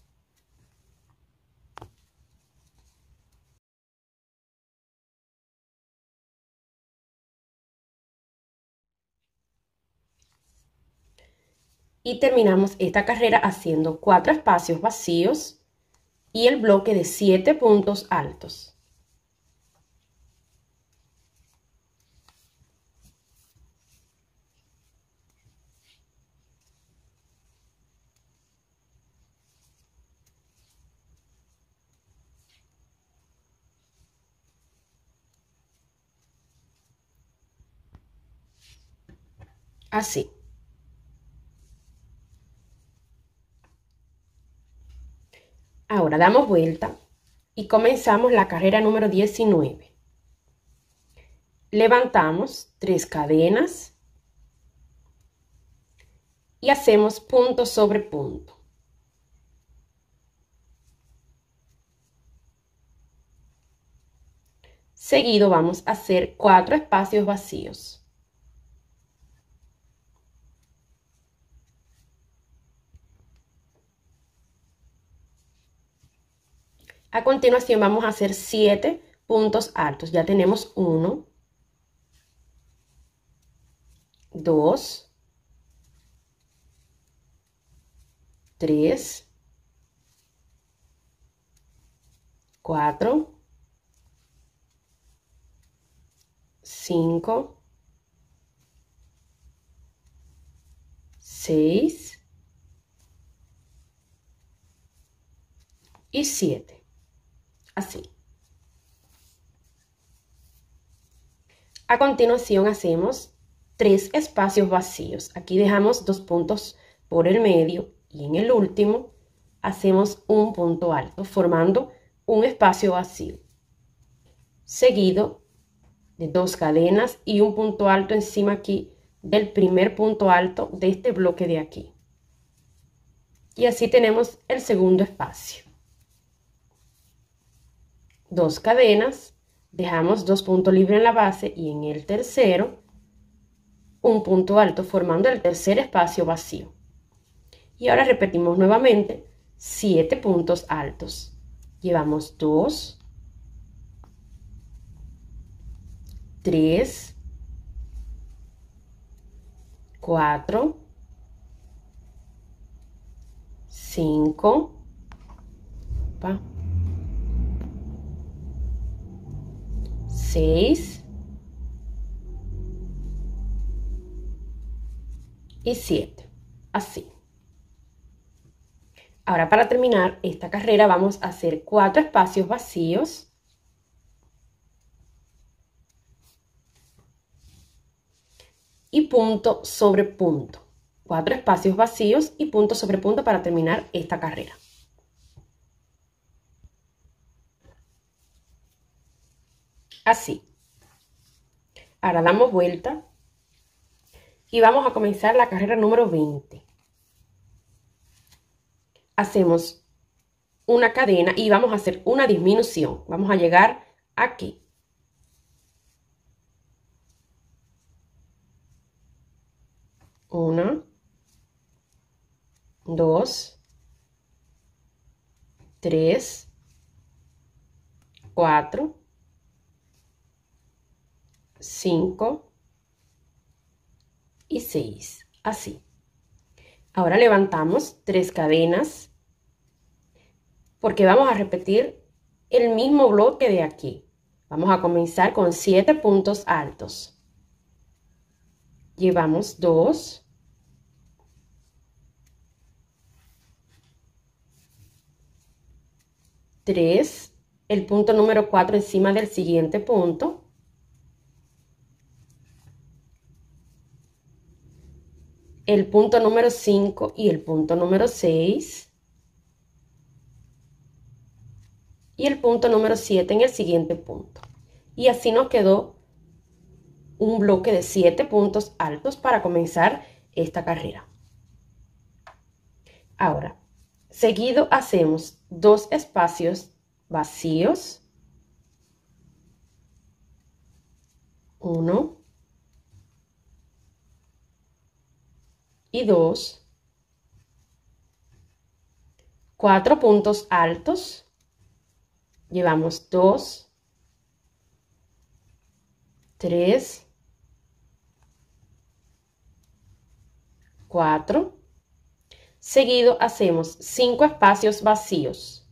Y terminamos esta carrera haciendo 4 espacios vacíos y el bloque de 7 puntos altos. Así. Ahora damos vuelta y comenzamos la carrera número 19. Levantamos 3 cadenas y hacemos punto sobre punto. Seguido vamos a hacer 4 espacios vacíos. A continuación vamos a hacer 7 puntos altos. Ya tenemos 1, 2, 3, 4, 5, 6 y 7. Así. A continuación hacemos 3 espacios vacíos. Aquí dejamos 2 puntos por el medio y en el último hacemos un punto alto formando un espacio vacío. Seguido de 2 cadenas y un punto alto encima aquí del primer punto alto de este bloque de aquí. Y así tenemos el segundo espacio. 2 cadenas, dejamos 2 puntos libres en la base y en el tercero un punto alto formando el tercer espacio vacío. Y ahora repetimos nuevamente 7 puntos altos. Llevamos 2, 3, 4, 5, 6 y 7, así. Ahora para terminar esta carrera vamos a hacer 4 espacios vacíos y punto sobre punto. 4 espacios vacíos y punto sobre punto para terminar esta carrera. Así. Ahora damos vuelta y vamos a comenzar la carrera número 20. Hacemos una cadena y vamos a hacer una disminución. Vamos a llegar aquí. Una, 2, 3, 4. 5 y 6, así. Ahora levantamos 3 cadenas porque vamos a repetir el mismo bloque de aquí. Vamos a comenzar con 7 puntos altos. Llevamos 2, 3, el punto número 4 encima del siguiente punto. 5 y el punto número 6 y el punto número 7 en el siguiente punto. Y así nos quedó un bloque de 7 puntos altos para comenzar esta carrera. Ahora, seguido hacemos 2 espacios vacíos, 1 y 2, 4 puntos altos, llevamos 2, 3, 4, seguido hacemos 5 espacios vacíos,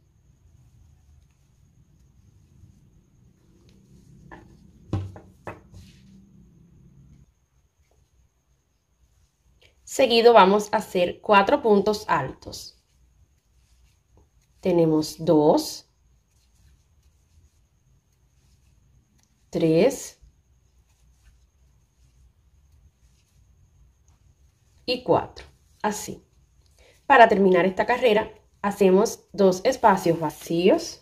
4 puntos altos. Tenemos 2, 3 y 4. Así. Para terminar esta carrera, hacemos 2 espacios vacíos,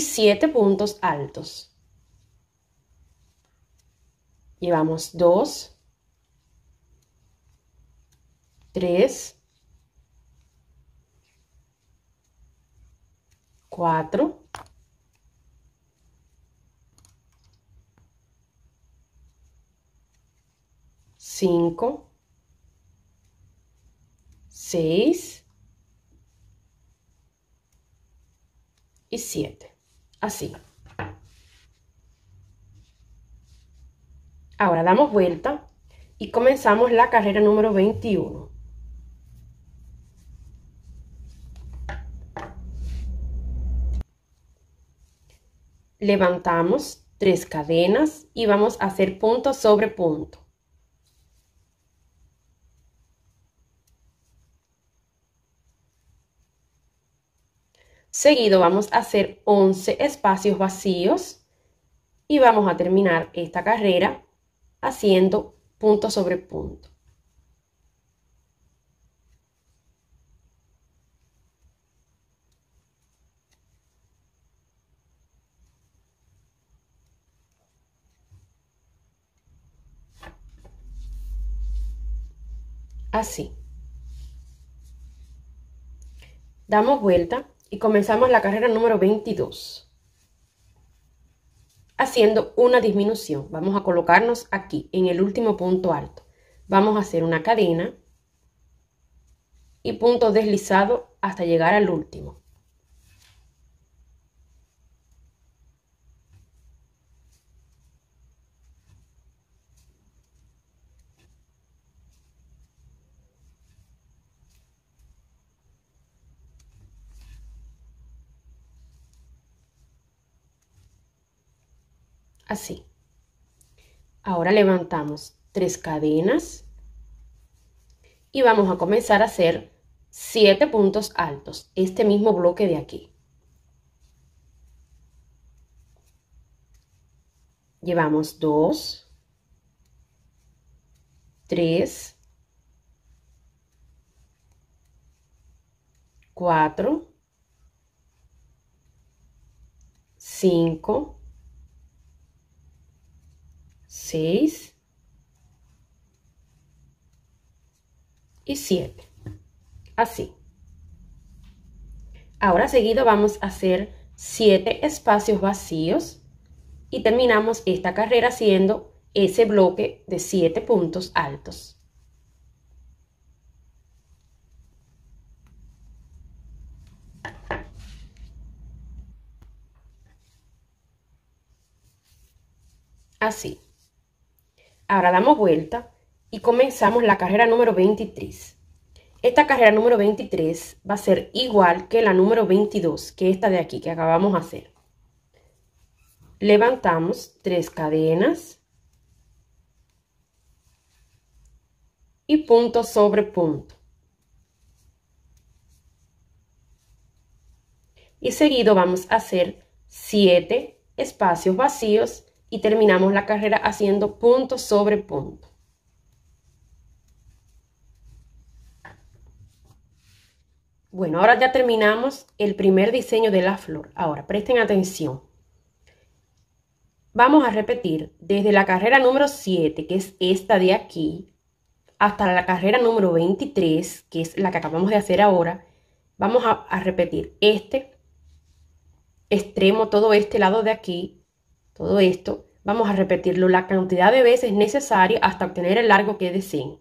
7 puntos altos. Llevamos 2, 3, 4, 5, 6 y 7. Así. Ahora damos vuelta y comenzamos la carrera número 21. Levantamos 3 cadenas y vamos a hacer punto sobre punto. Seguido vamos a hacer 11 espacios vacíos y vamos a terminar esta carrera haciendo punto sobre punto. Así. Damos vuelta y comenzamos la carrera número 22, haciendo una disminución. Vamos a colocarnos aquí, en el último punto alto. Vamos a hacer una cadena y punto deslizado hasta llegar al último. Así. Ahora levantamos 3 cadenas y vamos a comenzar a hacer 7 puntos altos, este mismo bloque de aquí. Llevamos 2, 3, 4, 5, 6 y 7. Así. Ahora seguido vamos a hacer 7 espacios vacíos y terminamos esta carrera haciendo ese bloque de 7 puntos altos. Así. Ahora damos vuelta y comenzamos la carrera número 23. Esta carrera número 23 va a ser igual que la número 22, que esta de aquí que acabamos de hacer. Levantamos 3 cadenas y punto sobre punto. Y seguido vamos a hacer 7 espacios vacíos y terminamos la carrera haciendo punto sobre punto. Bueno, ahora ya terminamos el primer diseño de la flor. Ahora presten atención. Vamos a repetir desde la carrera número 7, que es esta de aquí, hasta la carrera número 23, que es la que acabamos de hacer ahora. Vamos a repetir este extremo, todo este lado de aquí, todo esto. Vamos a repetirlo la cantidad de veces necesaria hasta obtener el largo que deseen.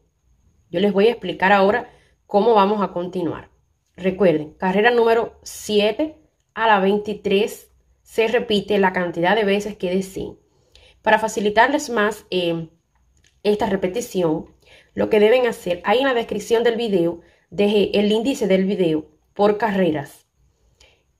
Yo les voy a explicar ahora cómo vamos a continuar. Recuerden, carrera número 7 a la 23 se repite la cantidad de veces que deseen. Para facilitarles más esta repetición, lo que deben hacer, ahí en la descripción del video, dejé el índice del video por carreras.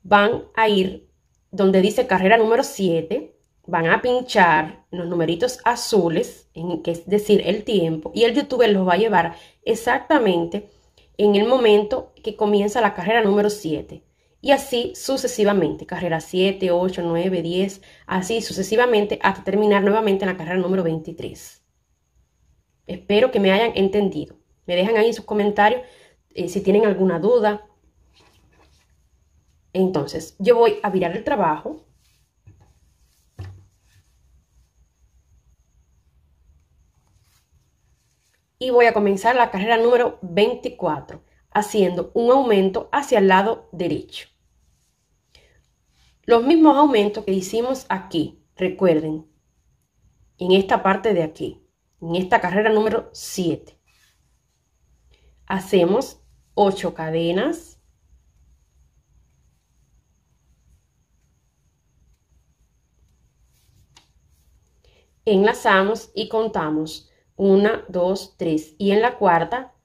Van a ir donde dice carrera número 7, van a pinchar los numeritos azules, que es decir, el tiempo, y el youtuber los va a llevar exactamente en el momento que comienza la carrera número 7 y así sucesivamente, carrera 7, 8, 9, 10, así sucesivamente hasta terminar nuevamente en la carrera número 23. Espero que me hayan entendido. Me dejan ahí en sus comentarios si tienen alguna duda. Entonces, yo voy a virar el trabajo. Y voy a comenzar la carrera número 24, haciendo un aumento hacia el lado derecho. Los mismos aumentos que hicimos aquí, recuerden, en esta parte de aquí, en esta carrera número 7. Hacemos 8 cadenas. Enlazamos y contamos. 1, 2, 3 y en la cuarta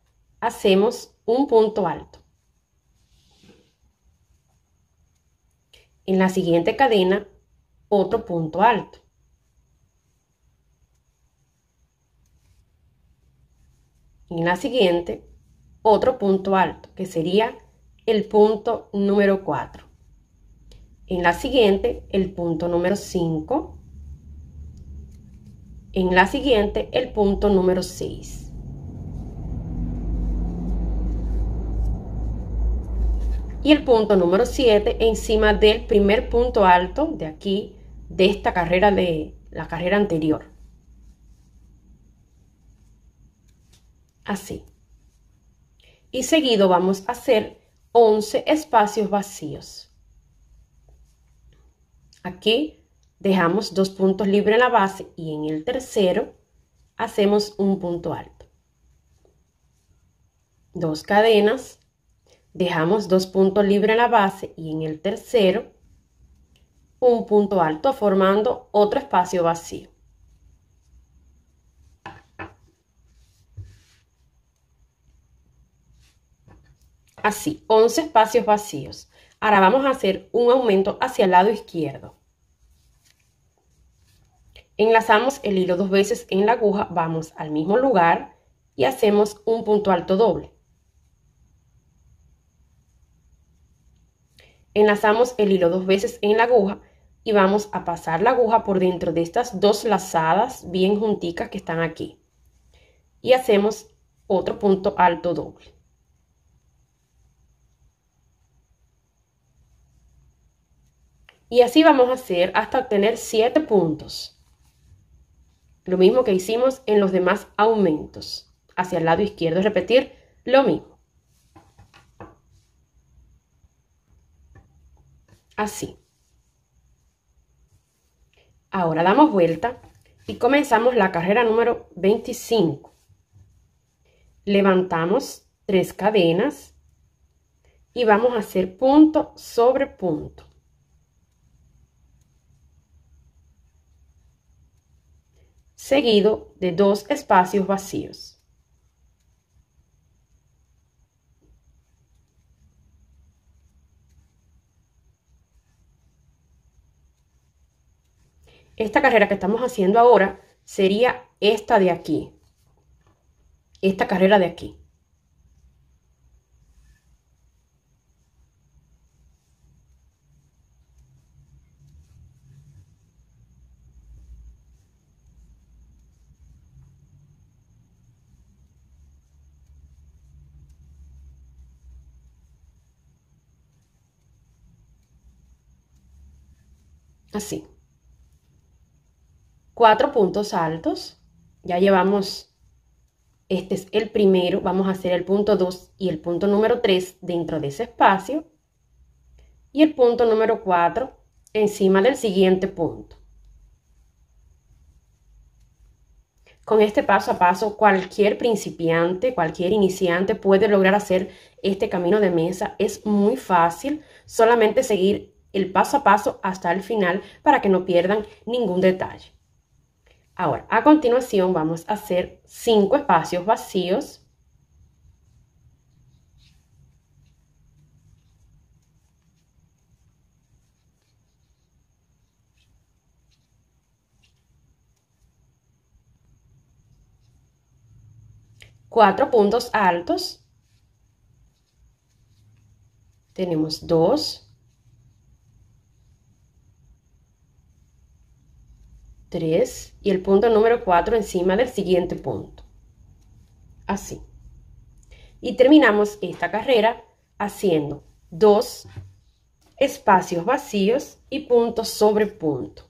hacemos un punto alto. En la siguiente cadena otro punto alto. En la siguiente otro punto alto que sería el punto número 4. En la siguiente el punto número 5. En la siguiente, el punto número 6. Y el punto número 7 encima del primer punto alto de aquí, de esta carrera, de la carrera anterior. Así. Y seguido vamos a hacer 11 espacios vacíos. Aquí dejamos 2 puntos libres en la base y en el tercero hacemos un punto alto. 2 cadenas, dejamos 2 puntos libres en la base y en el tercero un punto alto formando otro espacio vacío. Así, 11 espacios vacíos. Ahora vamos a hacer un aumento hacia el lado izquierdo. Enlazamos el hilo 2 veces en la aguja, vamos al mismo lugar y hacemos un punto alto doble. Enlazamos el hilo 2 veces en la aguja y vamos a pasar la aguja por dentro de estas 2 lazadas bien junticas que están aquí. Y hacemos otro punto alto doble. Y así vamos a hacer hasta obtener 7 puntos. Lo mismo que hicimos en los demás aumentos. Hacia el lado izquierdo, repetir lo mismo. Así. Ahora damos vuelta y comenzamos la carrera número 25. Levantamos 3 cadenas y vamos a hacer punto sobre punto. Seguido de 2 espacios vacíos. Esta carrera que estamos haciendo ahora sería esta de aquí. Esta carrera de aquí. así. 4 puntos altos, ya llevamos, este es el primero, vamos a hacer el punto 2 y el punto número 3 dentro de ese espacio y el punto número 4 encima del siguiente punto. Con este paso a paso, cualquier principiante, cualquier iniciante puede lograr hacer este camino de mesa. Es muy fácil, solamente seguir el paso a paso hasta el final para que no pierdan ningún detalle. Ahora, a continuación vamos a hacer 5 espacios vacíos. Cuatro puntos altos, tenemos 2, 3 y el punto número 4 encima del siguiente punto, así. Y terminamos esta carrera haciendo 2 espacios vacíos y punto sobre punto.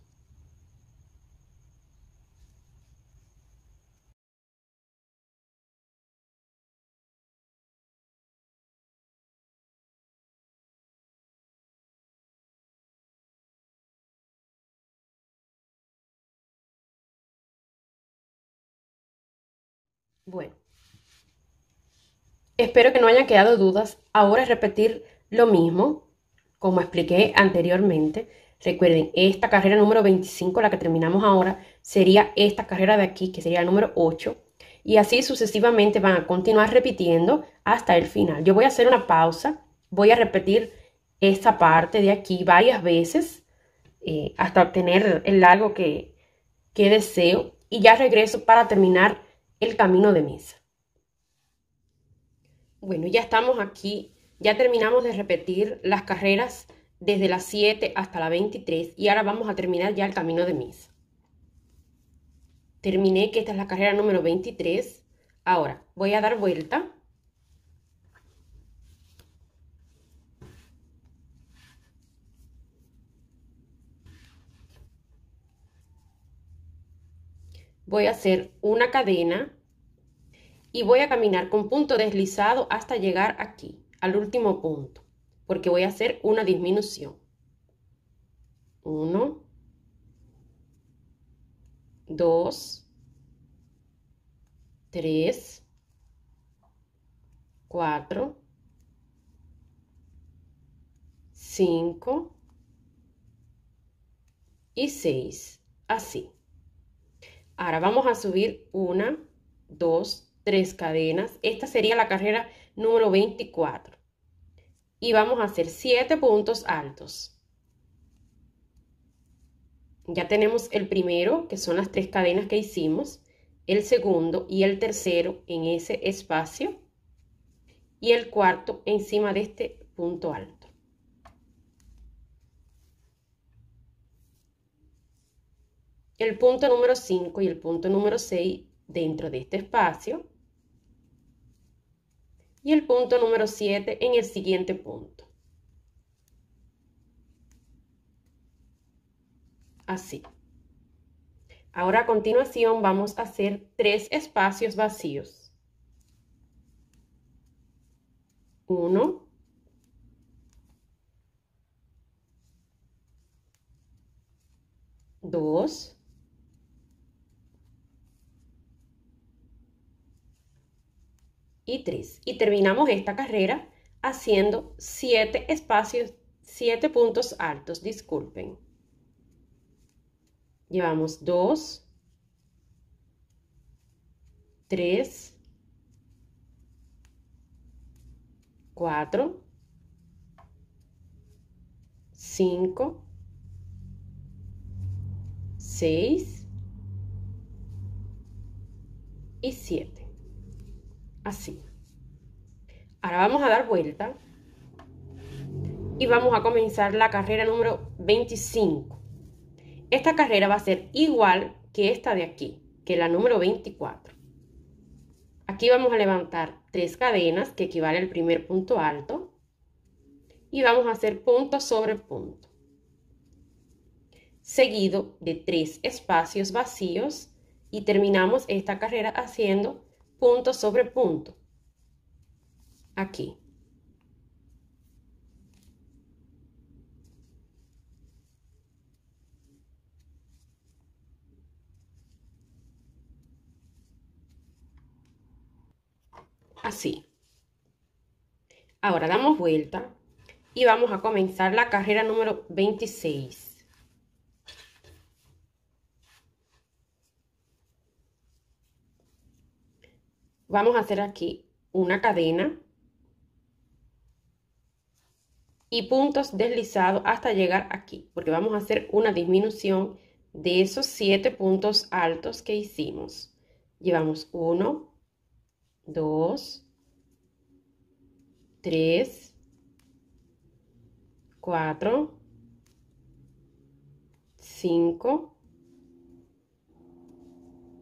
Bueno, espero que no hayan quedado dudas. Ahora es repetir lo mismo, como expliqué anteriormente. Recuerden, esta carrera número 25, la que terminamos ahora, sería esta carrera de aquí, que sería la número 8. Y así sucesivamente van a continuar repitiendo hasta el final. Yo voy a hacer una pausa, voy a repetir esta parte de aquí varias veces hasta obtener el largo que deseo. Y ya regreso para terminar el camino de mesa. Bueno, ya estamos aquí, ya terminamos de repetir las carreras desde la 7 hasta la 23 y ahora vamos a terminar ya el camino de mesa. Terminé que esta es la carrera número 23. Ahora voy a dar vuelta. Voy a hacer una cadena y voy a caminar con punto deslizado hasta llegar aquí, al último punto, porque voy a hacer una disminución. 1, 2, 3, 4, 5 y 6, así. Ahora vamos a subir 1, 2, 3 cadenas. Esta sería la carrera número 24. Y vamos a hacer 7 puntos altos. Ya tenemos el primero, que son las 3 cadenas que hicimos. El segundo y el tercero en ese espacio. Y el cuarto encima de este punto alto. El punto número 5 y el punto número 6 dentro de este espacio y el punto número 7 en el siguiente punto, así. Ahora a continuación vamos a hacer 3 espacios vacíos, 1, 2 y 3 y terminamos esta carrera haciendo 7 espacios, 7 puntos altos, disculpen. Llevamos 2, 3, 4, 5, 6 y 7. Así. Ahora vamos a dar vuelta y vamos a comenzar la carrera número 25. Esta carrera va a ser igual que esta de aquí, que la número 24. Aquí vamos a levantar 3 cadenas, que equivale al primer punto alto, y vamos a hacer punto sobre punto. seguido de 3 espacios vacíos y terminamos esta carrera haciendo punto sobre punto aquí. Así. Ahora damos vuelta y vamos a comenzar la carrera número 26. Vamos a hacer aquí una cadena y puntos deslizados hasta llegar aquí, porque vamos a hacer una disminución de esos 7 puntos altos que hicimos. Llevamos 1, 2, 3, 4, 5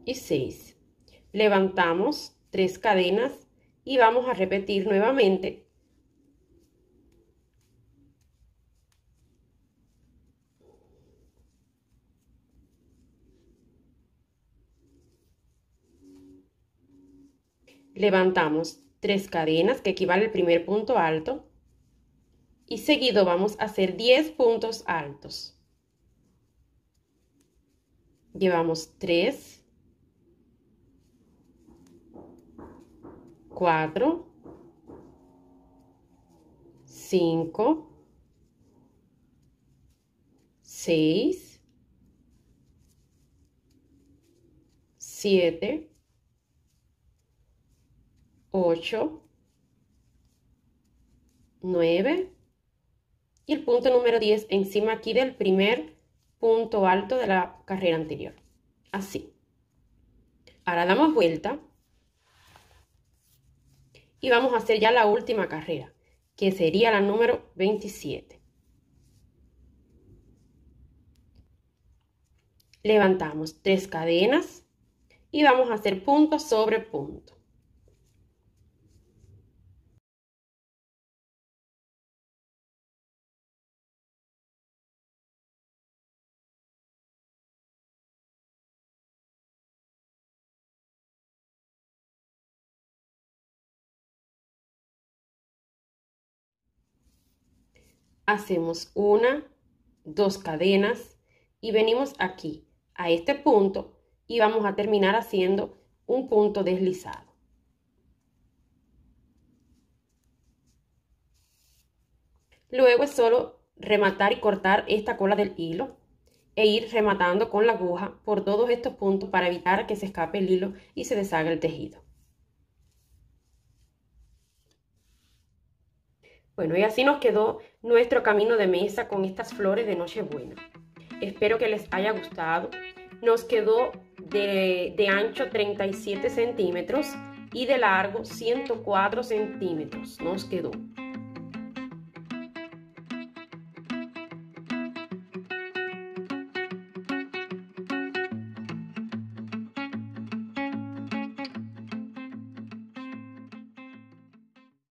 y 6. Levantamos 3 cadenas y vamos a repetir nuevamente . Levantamos 3 cadenas, que equivale al primer punto alto, y seguido vamos a hacer 10 puntos altos. Llevamos 3, 4, 5, 6, 7, 8, 9 y el punto número 10 encima aquí del primer punto alto de la carrera anterior. Así. Ahora damos vuelta. Y vamos a hacer ya la última carrera, que sería la número 27. Levantamos 3 cadenas y vamos a hacer punto sobre punto. Hacemos 1, 2 cadenas y venimos aquí a este punto y vamos a terminar haciendo un punto deslizado. Luego es solo rematar y cortar esta cola del hilo e ir rematando con la aguja por todos estos puntos para evitar que se escape el hilo y se deshaga el tejido. Bueno, y así nos quedó nuestro camino de mesa con estas flores de Nochebuena. Espero que les haya gustado. Nos quedó de ancho 37 centímetros y de largo 104 centímetros. Nos quedó.